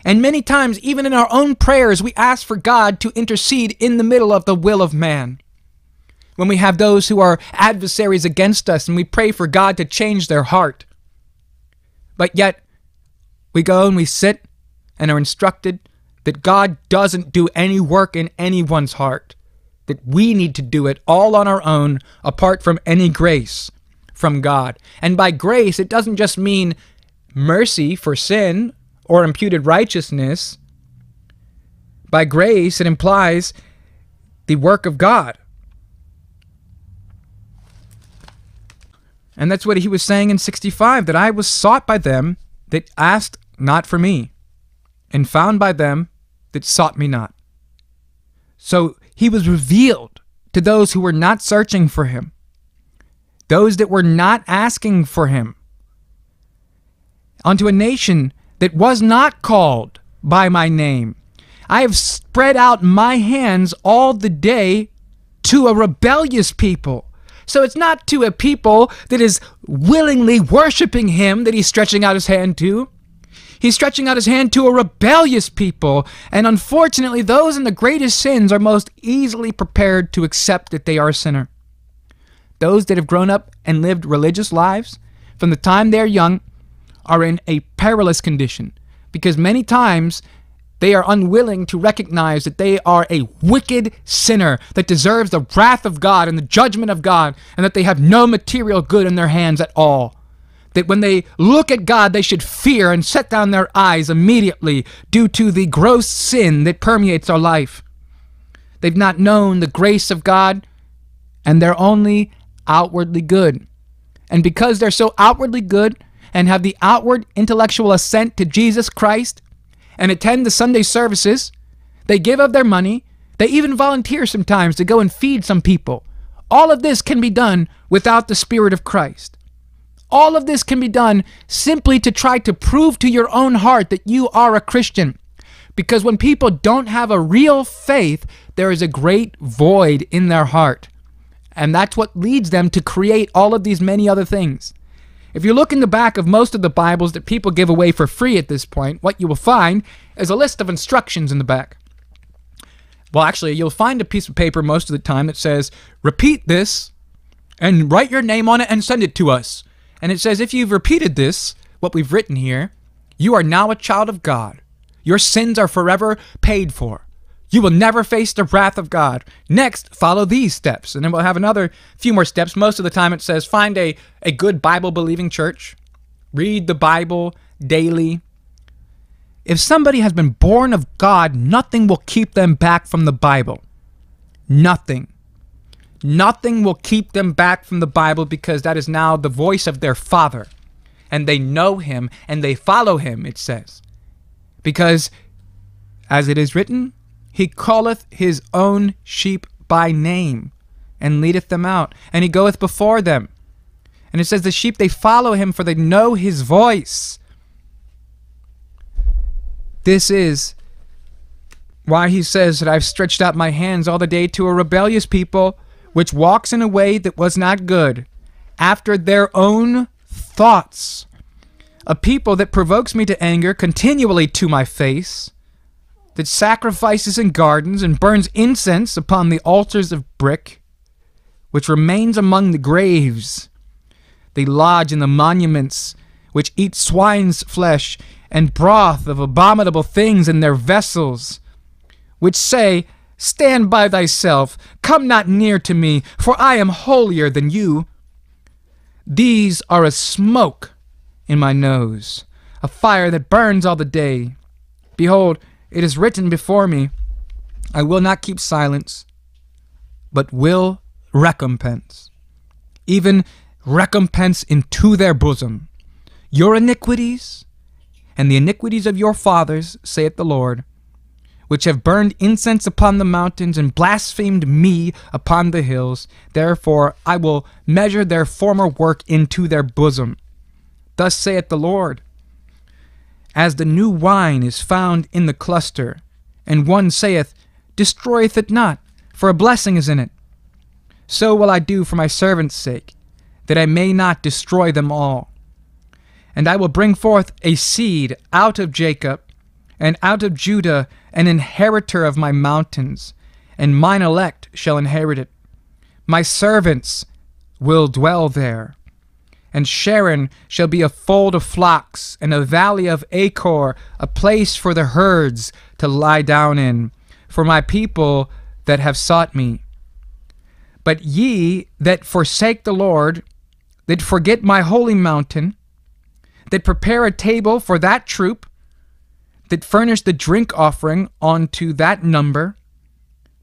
And many times, even in our own prayers, we ask for God to intercede in the middle of the will of man. When we have those who are adversaries against us, and we pray for God to change their heart. But yet, we go and we sit and are instructed that God doesn't do any work in anyone's heart, that we need to do it all on our own, apart from any grace from God. And by grace, it doesn't just mean mercy for sin or imputed righteousness. By grace, it implies the work of God. And that's what he was saying in 65, that I was sought by them that asked not for me, and found by them that sought me not. So he was revealed to those who were not searching for him, those that were not asking for him, unto a nation that was not called by my name. I have spread out my hands all the day to a rebellious people. So it's not to a people that is willingly worshiping him that he's stretching out his hand to. He's stretching out his hand to a rebellious people. And unfortunately, those in the greatest sins are most easily prepared to accept that they are a sinner. Those that have grown up and lived religious lives from the time they're young are in a perilous condition, because many times they are unwilling to recognize that they are a wicked sinner that deserves the wrath of God and the judgment of God, and that they have no material good in their hands at all. That when they look at God, they should fear and set down their eyes immediately due to the gross sin that permeates our life. They've not known the grace of God, and they're only outwardly good. And because they're so outwardly good and have the outward intellectual assent to Jesus Christ, and attend the Sunday services, they give of their money, they even volunteer sometimes to go and feed some people. All of this can be done without the Spirit of Christ. All of this can be done simply to try to prove to your own heart that you are a Christian. Because when people don't have a real faith, there is a great void in their heart. And that's what leads them to create all of these many other things. If you look in the back of most of the Bibles that people give away for free at this point, what you will find is a list of instructions in the back. Well, actually, you'll find a piece of paper most of the time that says, repeat this and write your name on it and send it to us. And it says, if you've repeated this, what we've written here, you are now a child of God. Your sins are forever paid for. You will never face the wrath of God. Next, follow these steps. And then we'll have another few more steps. Most of the time it says find a good Bible-believing church. Read the Bible daily. If somebody has been born of God, nothing will keep them back from the Bible. Nothing. Nothing will keep them back from the Bible because that is now the voice of their Father. And they know Him and they follow Him, it says. Because, as it is written, He calleth His own sheep by name, and leadeth them out, and He goeth before them. And it says the sheep, they follow Him, for they know His voice. This is why He says that I've stretched out my hands all the day to a rebellious people, which walks in a way that was not good, after their own thoughts. A people that provokes me to anger continually to my face, that sacrifices in gardens and burns incense upon the altars of brick, which remains among the graves. They lodge in the monuments, which eat swine's flesh and broth of abominable things in their vessels, which say, Stand by thyself, come not near to me, for I am holier than you. These are a smoke in my nose, a fire that burns all the day. Behold, it is written before me, I will not keep silence, but will recompense, even recompense into their bosom. Your iniquities and the iniquities of your fathers, saith the Lord, which have burned incense upon the mountains and blasphemed me upon the hills. Therefore I will measure their former work into their bosom. Thus saith the Lord, as the new wine is found in the cluster, and one saith, Destroyeth it not, for a blessing is in it. So will I do for my servants' sake, that I may not destroy them all. And I will bring forth a seed out of Jacob, and out of Judah, an inheritor of my mountains, and mine elect shall inherit it. My servants will dwell there. And Sharon shall be a fold of flocks, and a valley of Achor, a place for the herds to lie down in, for my people that have sought me. But ye that forsake the Lord, that forget my holy mountain, that prepare a table for that troop, that furnish the drink offering unto that number,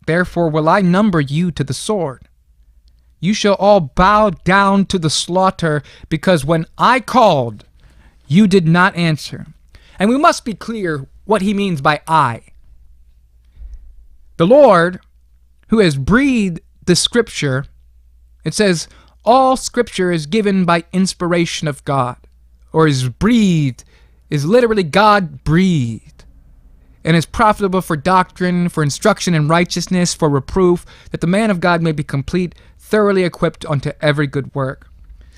therefore will I number you to the sword. You shall all bow down to the slaughter, because when I called, you did not answer. And we must be clear what he means by I. The Lord, who has breathed the scripture, it says, all scripture is given by inspiration of God, or is breathed, is literally God breathed. And is profitable for doctrine, for instruction in righteousness, for reproof, that the man of God may be complete, thoroughly equipped unto every good work.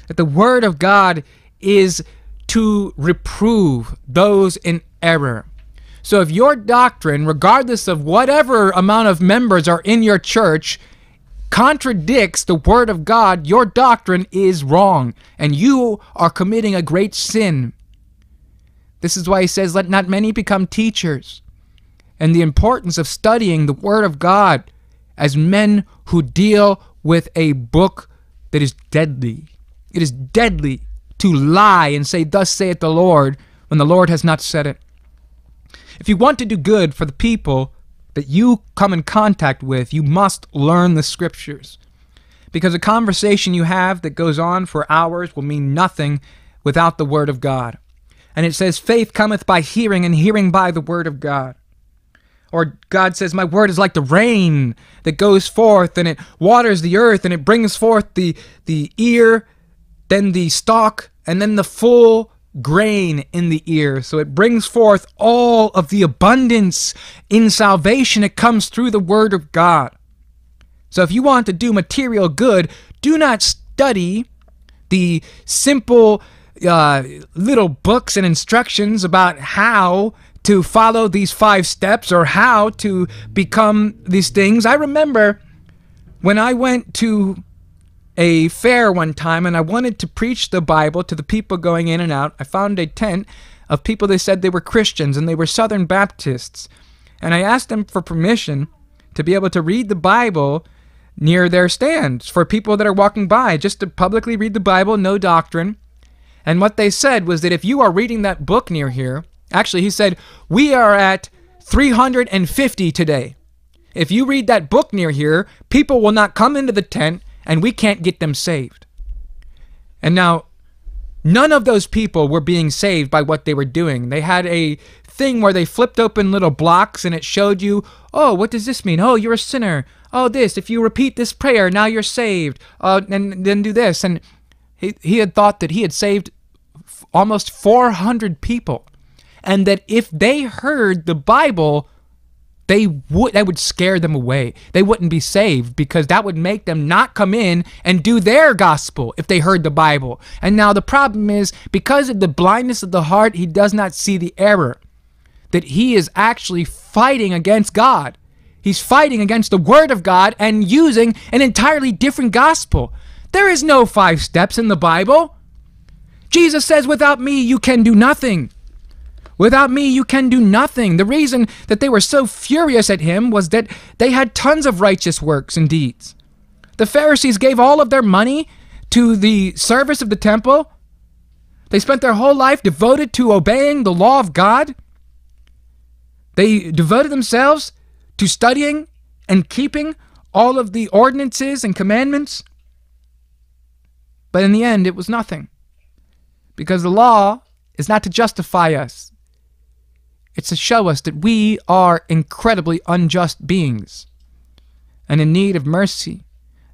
That the word of God is to reprove those in error. So if your doctrine, regardless of whatever amount of members are in your church, contradicts the word of God, your doctrine is wrong, and you are committing a great sin. This is why he says, let not many become teachers. And the importance of studying the Word of God as men who deal with a book that is deadly. It is deadly to lie and say, Thus saith the Lord, when the Lord has not said it. If you want to do good for the people that you come in contact with, you must learn the Scriptures. Because a conversation you have that goes on for hours will mean nothing without the Word of God. And it says, faith cometh by hearing, and hearing by the Word of God. Or God says, my word is like the rain that goes forth, and it waters the earth, and it brings forth the ear, then the stalk, and then the full grain in the ear. So it brings forth all of the abundance in salvation. It comes through the Word of God. So if you want to do material good, do not study the simple little books and instructions about how to follow these 5 steps or how to become these things. I remember when I went to a fair one time and I wanted to preach the Bible to the people going in and out. I found a tent of people. They said they were Christians and they were Southern Baptists. And I asked them for permission to be able to read the Bible near their stands for people that are walking by, just to publicly read the Bible, no doctrine. And what they said was that if you are reading that book near here, actually he said, we are at 350 today. If you read that book near here, people will not come into the tent and we can't get them saved. And now, none of those people were being saved by what they were doing. They had a thing where they flipped open little blocks and it showed you, oh, what does this mean? Oh, you're a sinner. Oh, this, if you repeat this prayer, now you're saved. And then do this. And he had thought that he had saved almost 400 people, and that if they heard the Bible, that would scare them away. They wouldn't be saved because that would make them not come in and do their gospel if they heard the Bible. And now the problem is, because of the blindness of the heart, he does not see the error, that he is actually fighting against God. He's fighting against the Word of God and using an entirely different gospel. There is no 5 steps in the Bible. Jesus says, without me, you can do nothing. Without me, you can do nothing. The reason that they were so furious at him was that they had tons of righteous works and deeds. The Pharisees gave all of their money to the service of the temple. They spent their whole life devoted to obeying the law of God. They devoted themselves to studying and keeping all of the ordinances and commandments. But in the end, it was nothing, because the law is not to justify us. It's to show us that we are incredibly unjust beings and in need of mercy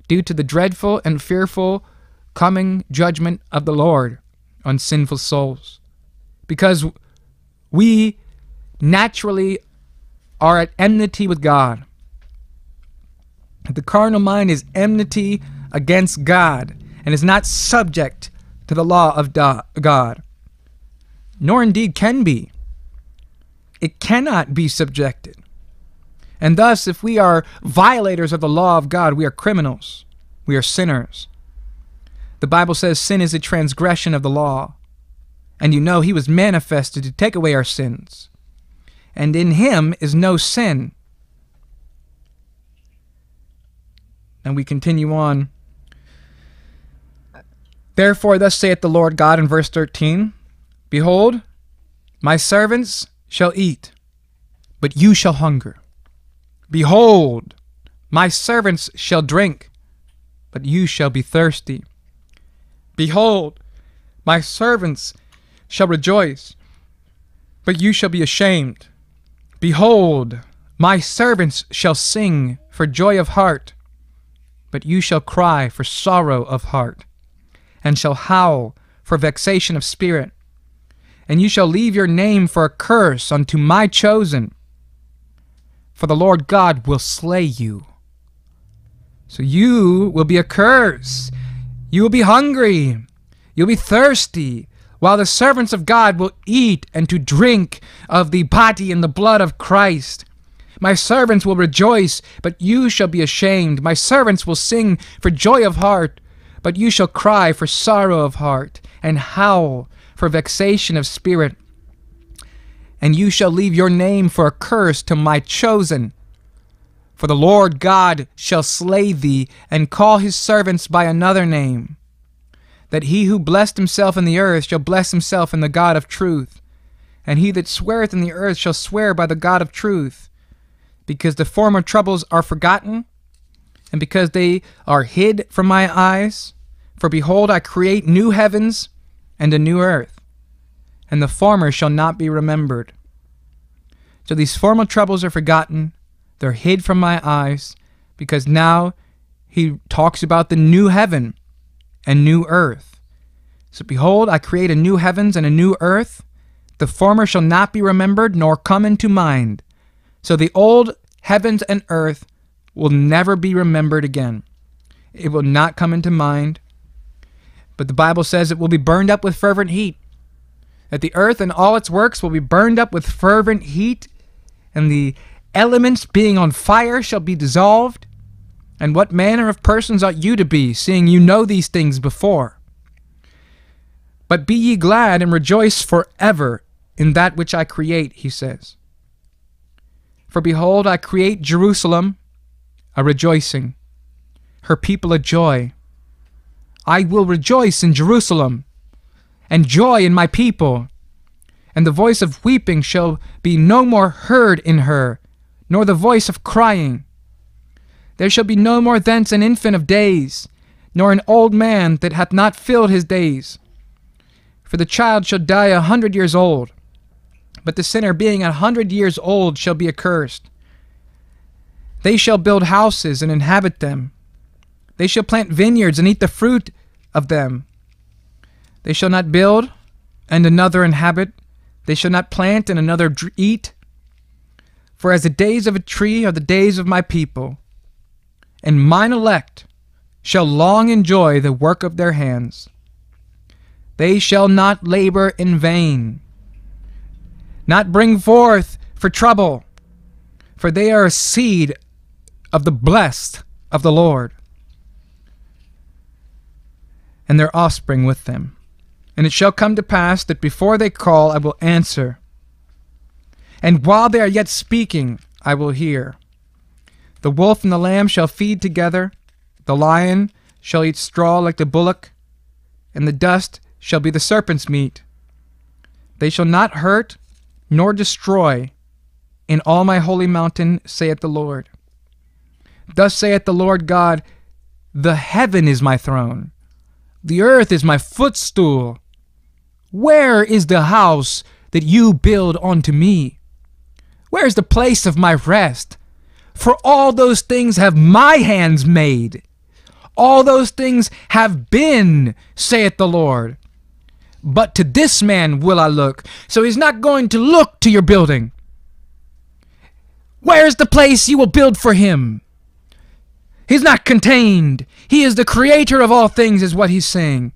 due to the dreadful and fearful coming judgment of the Lord on sinful souls, because we naturally are at enmity with God. The carnal mind is enmity against God and is not subject to the law of God, nor indeed can be. It cannot be subjected. And thus, if we are violators of the law of God, we are criminals. We are sinners. The Bible says sin is a transgression of the law. And you know, he was manifested to take away our sins. And in him is no sin. And we continue on. Therefore, thus saith the Lord God in verse 13, behold, my servants shall eat, but you shall hunger. Behold, my servants shall drink, but you shall be thirsty. Behold, my servants shall rejoice, but you shall be ashamed. Behold, my servants shall sing for joy of heart, but you shall cry for sorrow of heart, and shall howl for vexation of spirit. And you shall leave your name for a curse unto my chosen, for the Lord God will slay you. So you will be a curse. You will be hungry. You'll be thirsty, while the servants of God will eat and to drink of the body and the blood of Christ. My servants will rejoice, but you shall be ashamed. My servants will sing for joy of heart, but you shall cry for sorrow of heart, and howl for vexation of spirit. And you shall leave your name for a curse to my chosen, for the Lord God shall slay thee, and call his servants by another name, that he who blessed himself in the earth shall bless himself in the God of truth, and he that sweareth in the earth shall swear by the God of truth, because the former troubles are forgotten, and because they are hid from my eyes. For behold, I create new heavens and a new earth, and the former shall not be remembered. So these former troubles are forgotten, they're hid from my eyes, because now he talks about the new heaven and new earth. So behold, I create a new heavens and a new earth. The former shall not be remembered nor come into mind. So the old heavens and earth will never be remembered again. It will not come into mind. But the Bible says it will be burned up with fervent heat. That the earth and all its works will be burned up with fervent heat, and the elements being on fire shall be dissolved. And what manner of persons ought you to be, seeing you know these things before? But be ye glad and rejoice forever in that which I create, he says. For behold, I create Jerusalem a rejoicing, her people a joy. I will rejoice in Jerusalem, and joy in my people. And the voice of weeping shall be no more heard in her, nor the voice of crying. There shall be no more thence an infant of days, nor an old man that hath not filled his days. For the child shall die 100 years old, but the sinner being 100 years old shall be accursed. They shall build houses and inhabit them. They shall plant vineyards and eat the fruit of them. They shall not build, and another inhabit. They shall not plant, and another eat. For as the days of a tree are the days of my people, and mine elect shall long enjoy the work of their hands. They shall not labor in vain, not bring forth for trouble, for they are a seed of the blessed of the Lord, and their offspring with them. And it shall come to pass that before they call, I will answer. And while they are yet speaking, I will hear. The wolf and the lamb shall feed together. The lion shall eat straw like the bullock. And the dust shall be the serpent's meat. They shall not hurt nor destroy in all my holy mountain, saith the Lord. Thus saith the Lord God, the heaven is my throne. The earth is my footstool. Where is the house that you build unto me? Where is the place of my rest? For all those things have my hands made. All those things have been, saith the Lord. But to this man will I look. So he's not going to look to your building. Where is the place you will build for him? He's not contained. He is the creator of all things, is what he's saying.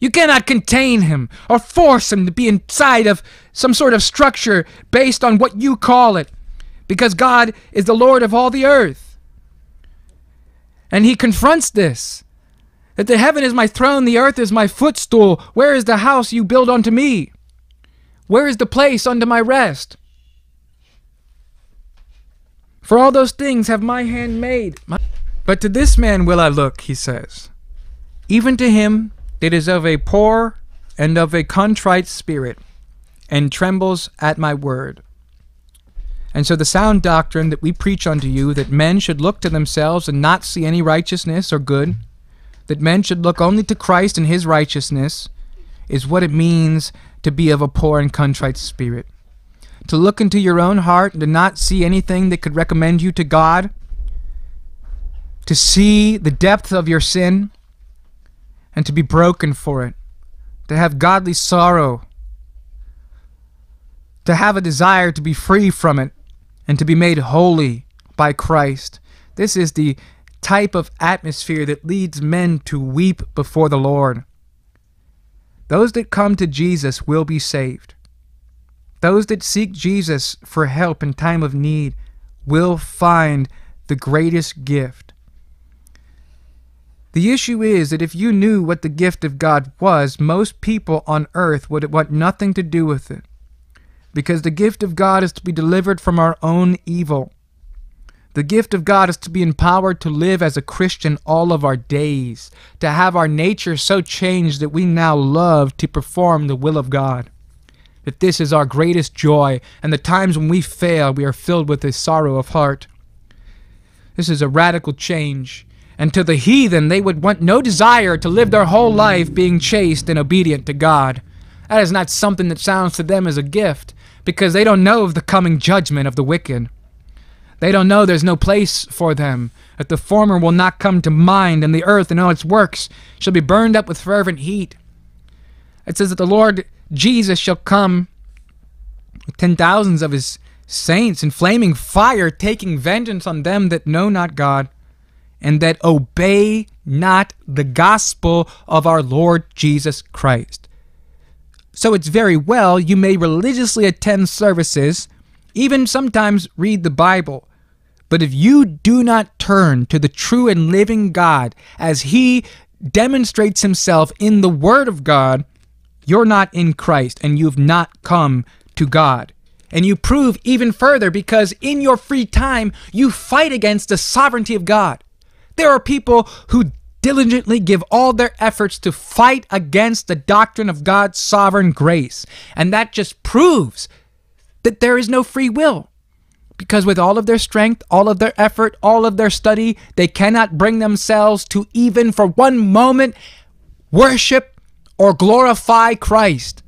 You cannot contain him or force him to be inside of some sort of structure based on what you call it, because God is the Lord of all the earth. And he confronts this, that the heaven is my throne, the earth is my footstool. Where is the house you build unto me? Where is the place unto my rest? For all those things have my hand made. But to this man will I look, he says, even to him that is of a poor and of a contrite spirit, and trembles at my word. And so the sound doctrine that we preach unto you, that men should look to themselves and not see any righteousness or good, that men should look only to Christ and his righteousness, is what it means to be of a poor and contrite spirit. To look into your own heart and to not see anything that could recommend you to God, to see the depth of your sin, and to be broken for it, to have godly sorrow, to have a desire to be free from it, and to be made holy by Christ. This is the type of atmosphere that leads men to weep before the Lord. Those that come to Jesus will be saved. Those that seek Jesus for help in time of need will find the greatest gift. The issue is that if you knew what the gift of God was, most people on earth would want nothing to do with it, because the gift of God is to be delivered from our own evil. The gift of God is to be empowered to live as a Christian all of our days, to have our nature so changed that we now love to perform the will of God. That this is our greatest joy, and the times when we fail, we are filled with a sorrow of heart. This is a radical change, and to the heathen, they would want no desire to live their whole life being chaste and obedient to God. That is not something that sounds to them as a gift, because they don't know of the coming judgment of the wicked. They don't know there's no place for them, that the former will not come to mind, and the earth and all its works shall be burned up with fervent heat. It says that the Lord Jesus shall come with 10,000s of his saints in flaming fire, taking vengeance on them that know not God and that obey not the gospel of our Lord Jesus Christ. So it's very well, you may religiously attend services, even sometimes read the Bible, but if you do not turn to the true and living God as he demonstrates himself in the Word of God, you're not in Christ and you've not come to God. And you prove even further because in your free time, you fight against the sovereignty of God. There are people who diligently give all their efforts to fight against the doctrine of God's sovereign grace. And that just proves that there is no free will. Because with all of their strength, all of their effort, all of their study, they cannot bring themselves to even for one moment worship or glorify Christ.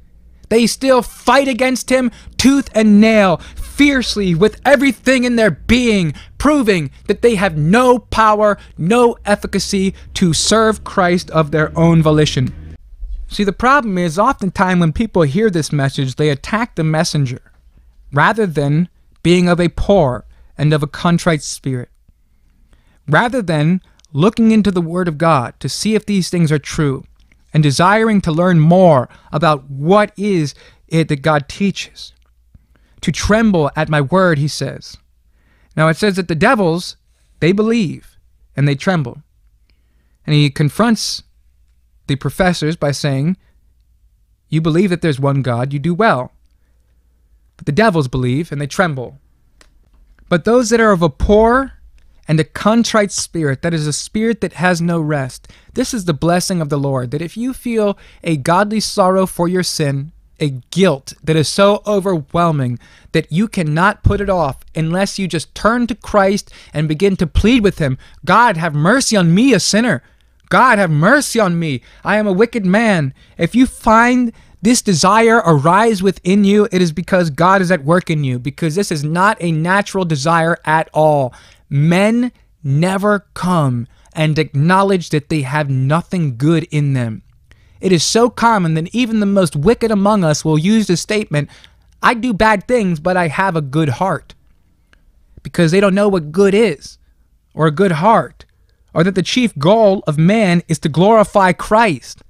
They still fight against him tooth and nail, fiercely with everything in their being, proving that they have no power, no efficacy to serve Christ of their own volition. See, the problem is oftentimes when people hear this message, they attack the messenger rather than being of a poor and of a contrite spirit. Rather than looking into the Word of God to see if these things are true, and desiring to learn more about what is it that God teaches. To tremble at my word, he says. Now it says that the devils, they believe and they tremble. And he confronts the professors by saying, you believe that there's one God, you do well. But the devils believe and they tremble. But those that are of a poor and a contrite spirit, that is a spirit that has no rest. This is the blessing of the Lord, that if you feel a godly sorrow for your sin, a guilt that is so overwhelming that you cannot put it off unless you just turn to Christ and begin to plead with him, God, have mercy on me, a sinner. God, have mercy on me. I am a wicked man. If you find this desire arise within you, it is because God is at work in you, because this is not a natural desire at all. Men never come and acknowledge that they have nothing good in them. It is so common that even the most wicked among us will use the statement, I do bad things, but I have a good heart. Because they don't know what good is, or a good heart, or that the chief goal of man is to glorify Christ,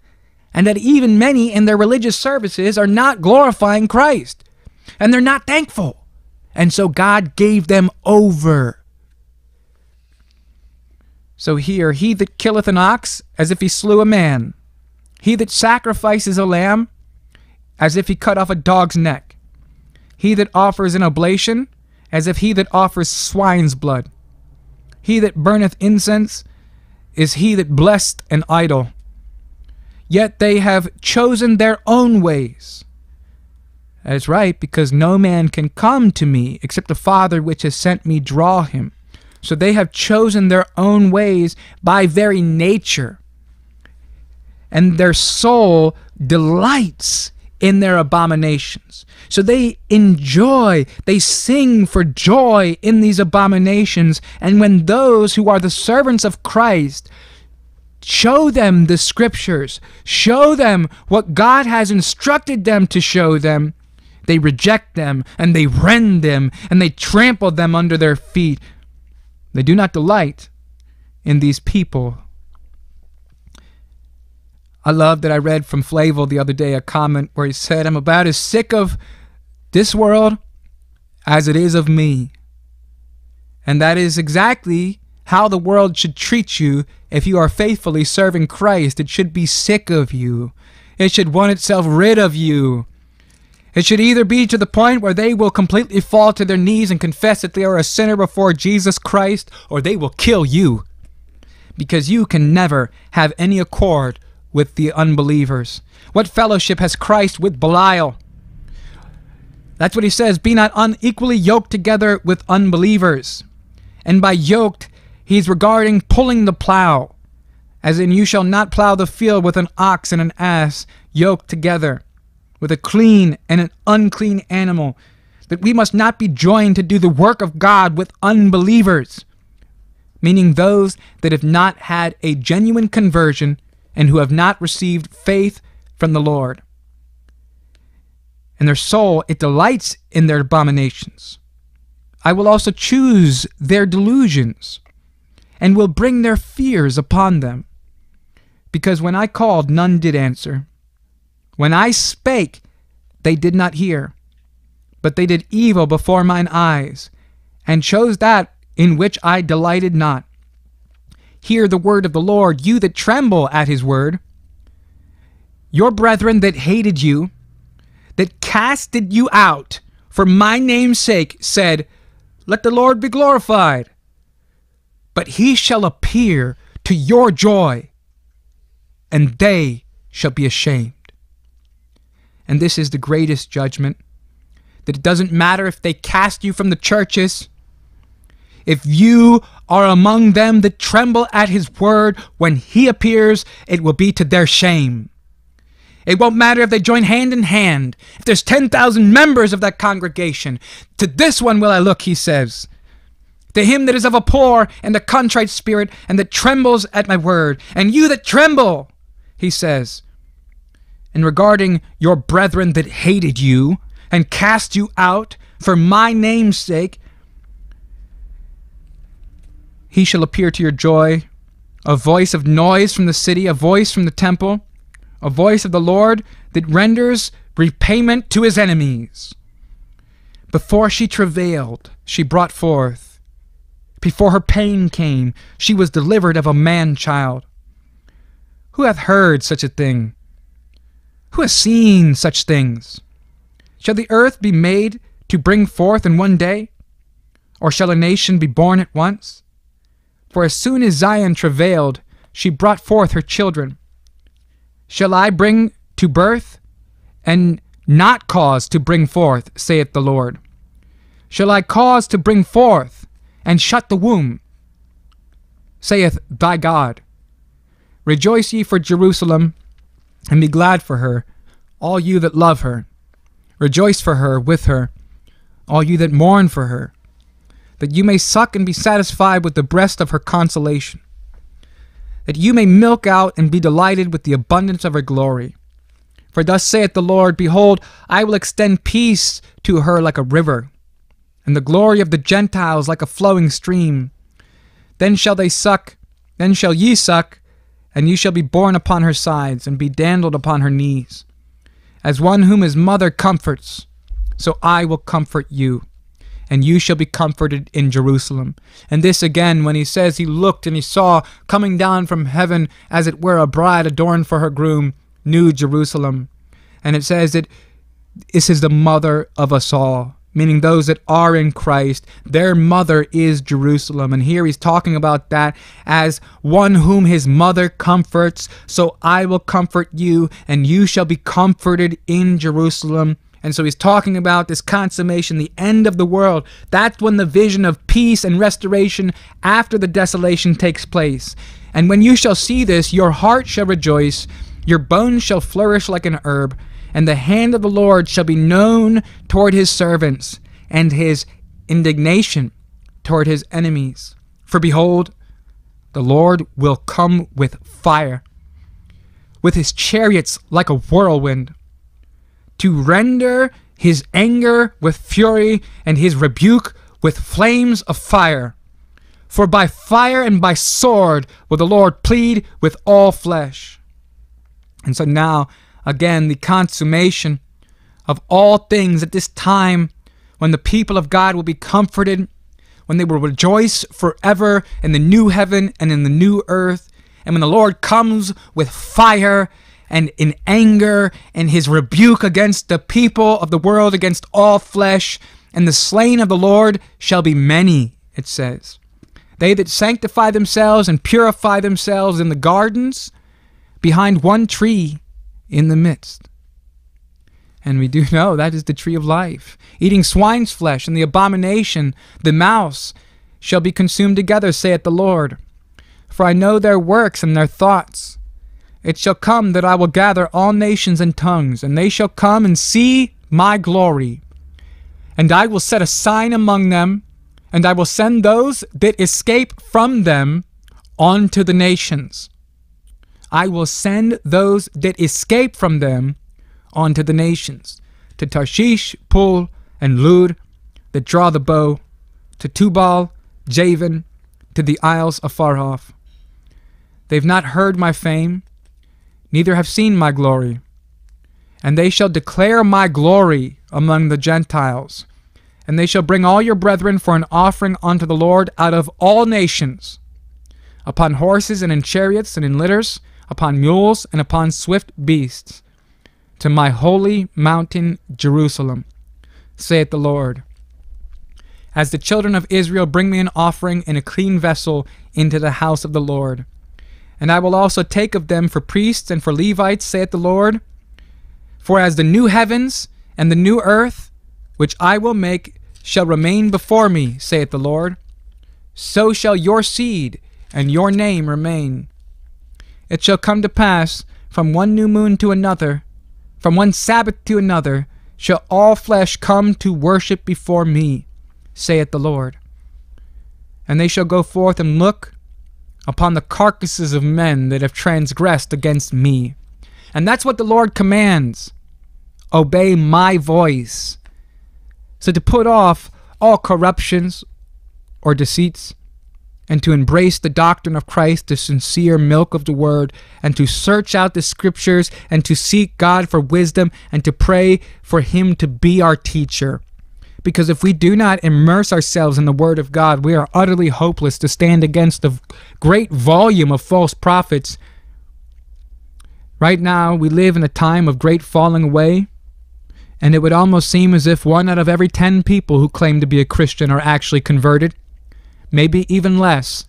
and that even many in their religious services are not glorifying Christ, and they're not thankful. And so God gave them over. So here, he that killeth an ox, as if he slew a man. He that sacrifices a lamb, as if he cut off a dog's neck. He that offers an oblation, as if he that offers swine's blood. He that burneth incense, is he that blessed an idol. Yet they have chosen their own ways. That's right, because no man can come to me, except the Father which has sent me draw him. So they have chosen their own ways by very nature. And their soul delights in their abominations. So they enjoy, they sing for joy in these abominations. And when those who are the servants of Christ show them the scriptures, show them what God has instructed them to show them, they reject them and they rend them and they trample them under their feet. They do not delight in these people. I love that I read from Flavel the other day a comment where he said, I'm about as sick of this world as it is of me. And that is exactly how the world should treat you if you are faithfully serving Christ. It should be sick of you. It should want itself rid of you. It should either be to the point where they will completely fall to their knees and confess that they are a sinner before Jesus Christ, or they will kill you. Because you can never have any accord with the unbelievers. What fellowship has Christ with Belial? That's what he says, be not unequally yoked together with unbelievers. And by yoked, he's regarding pulling the plow, as in you shall not plow the field with an ox and an ass yoked together, with a clean and an unclean animal, that we must not be joined to do the work of God with unbelievers, meaning those that have not had a genuine conversion and who have not received faith from the Lord. and their soul, it delights in their abominations. I will also choose their delusions, and will bring their fears upon them. Because when I called, none did answer. When I spake, they did not hear. But they did evil before mine eyes, and chose that in which I delighted not. Hear the word of the Lord, you that tremble at his word. Your brethren that hated you, that casted you out for my name's sake, said, Let the Lord be glorified. But he shall appear to your joy, and they shall be ashamed. And this is the greatest judgment, that it doesn't matter if they cast you from the churches. If you are among them that tremble at his word, when he appears, it will be to their shame. It won't matter if they join hand in hand. If there's 10,000 members of that congregation, to this one will I look, he says. To him that is of a poor and a contrite spirit, and that trembles at my word. And you that tremble, he says. And regarding your brethren that hated you, and cast you out for my name's sake, he shall appear to your joy, a voice of noise from the city, a voice from the temple, a voice of the Lord that renders repayment to his enemies. Before she travailed, she brought forth. Before her pain came, she was delivered of a man-child. Who hath heard such a thing? Who hath seen such things? Shall the earth be made to bring forth in one day? Or shall a nation be born at once? For as soon as Zion travailed, she brought forth her children. Shall I bring to birth, and not cause to bring forth, saith the Lord? Shall I cause to bring forth, and shut the womb, saith thy God? Rejoice ye for Jerusalem, and be glad for her, all you that love her. Rejoice for her with her, all you that mourn for her, that you may suck and be satisfied with the breast of her consolation, that you may milk out and be delighted with the abundance of her glory. For thus saith the Lord, Behold, I will extend peace to her like a river, and the glory of the Gentiles like a flowing stream. Then shall they suck, then shall ye suck, and ye shall be borne upon her sides, and be dandled upon her knees. As one whom his mother comforts, so I will comfort you. And you shall be comforted in Jerusalem. And this again, when he says he looked and he saw coming down from heaven, as it were a bride adorned for her groom, new Jerusalem. And it says that this is the mother of us all, meaning those that are in Christ, their mother is Jerusalem. And here he's talking about that as one whom his mother comforts, so I will comfort you, and you shall be comforted in Jerusalem. And so he's talking about this consummation, the end of the world. That's when the vision of peace and restoration after the desolation takes place. And when you shall see this, your heart shall rejoice, your bones shall flourish like an herb, and the hand of the Lord shall be known toward his servants, and his indignation toward his enemies. For behold, the Lord will come with fire, with his chariots like a whirlwind, to render his anger with fury, and his rebuke with flames of fire. For by fire and by sword will the Lord plead with all flesh. And so now, again, the consummation of all things at this time, when the people of God will be comforted, when they will rejoice forever in the new heaven and in the new earth, and when the Lord comes with fire and in anger, and his rebuke against the people of the world, against all flesh, and the slain of the Lord shall be many, it says. They that sanctify themselves and purify themselves in the gardens, behind one tree in the midst. And we do know that is the tree of life. Eating swine's flesh and the abomination, the mouse, shall be consumed together, saith the Lord. For I know their works and their thoughts. It shall come that I will gather all nations and tongues, and they shall come and see my glory. And I will set a sign among them, and I will send those that escape from them unto the nations. I will send those that escape from them unto the nations. to Tarshish, Pul, and Lud that draw the bow, to Tubal, Javan, to the isles afar off. They've not heard my fame, neither have seen my glory. And they shall declare my glory among the Gentiles, and they shall bring all your brethren for an offering unto the Lord out of all nations, upon horses and in chariots and in litters, upon mules and upon swift beasts, to my holy mountain Jerusalem, saith the Lord. As the children of Israel bring me an offering in a clean vessel into the house of the Lord. And I will also take of them for priests and for Levites, saith the Lord. For as the new heavens and the new earth, which I will make, shall remain before me, saith the Lord, so shall your seed and your name remain. It shall come to pass, from one new moon to another, from one Sabbath to another, shall all flesh come to worship before me, saith the Lord. And they shall go forth and look upon the carcasses of men that have transgressed against me. And that's what the Lord commands. Obey my voice. So to put off all corruptions or deceits, and to embrace the doctrine of Christ, the sincere milk of the word, and to search out the scriptures, and to seek God for wisdom, and to pray for him to be our teacher. Because if we do not immerse ourselves in the word of God, we are utterly hopeless to stand against the great volume of false prophets. Right now, we live in a time of great falling away, and it would almost seem as if 1 out of every 10 people who claim to be a Christian are actually converted, maybe even less.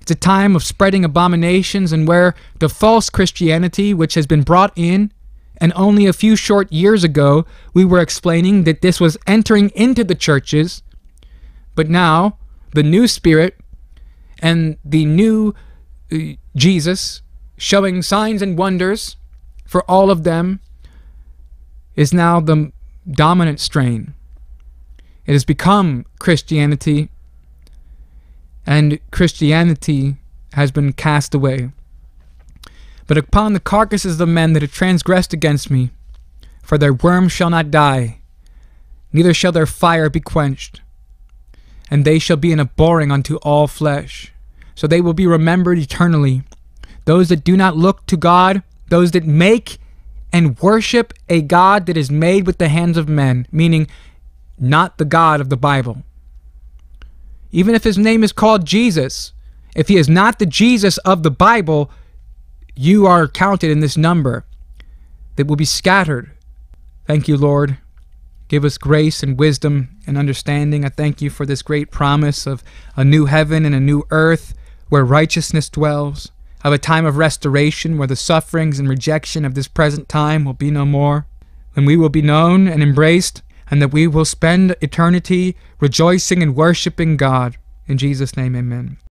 It's a time of spreading abominations, and where the false Christianity, which has been brought in, and only a few short years ago, we were explaining that this was entering into the churches, but now, the new spirit and the new Jesus, showing signs and wonders for all of them, is now the dominant strain. It has become Christianity, and Christianity has been cast away. But upon the carcasses of men that have transgressed against me, for their worm shall not die, neither shall their fire be quenched, and they shall be an abhorring unto all flesh. So they will be remembered eternally. Those that do not look to God, those that make and worship a God that is made with the hands of men, meaning not the God of the Bible. Even if his name is called Jesus, if he is not the Jesus of the Bible, you are counted in this number that will be scattered. Thank you, Lord. Give us grace and wisdom and understanding. I thank you for this great promise of a new heaven and a new earth where righteousness dwells, of a time of restoration where the sufferings and rejection of this present time will be no more, when we will be known and embraced, and that we will spend eternity rejoicing and worshiping God. In Jesus' name, amen.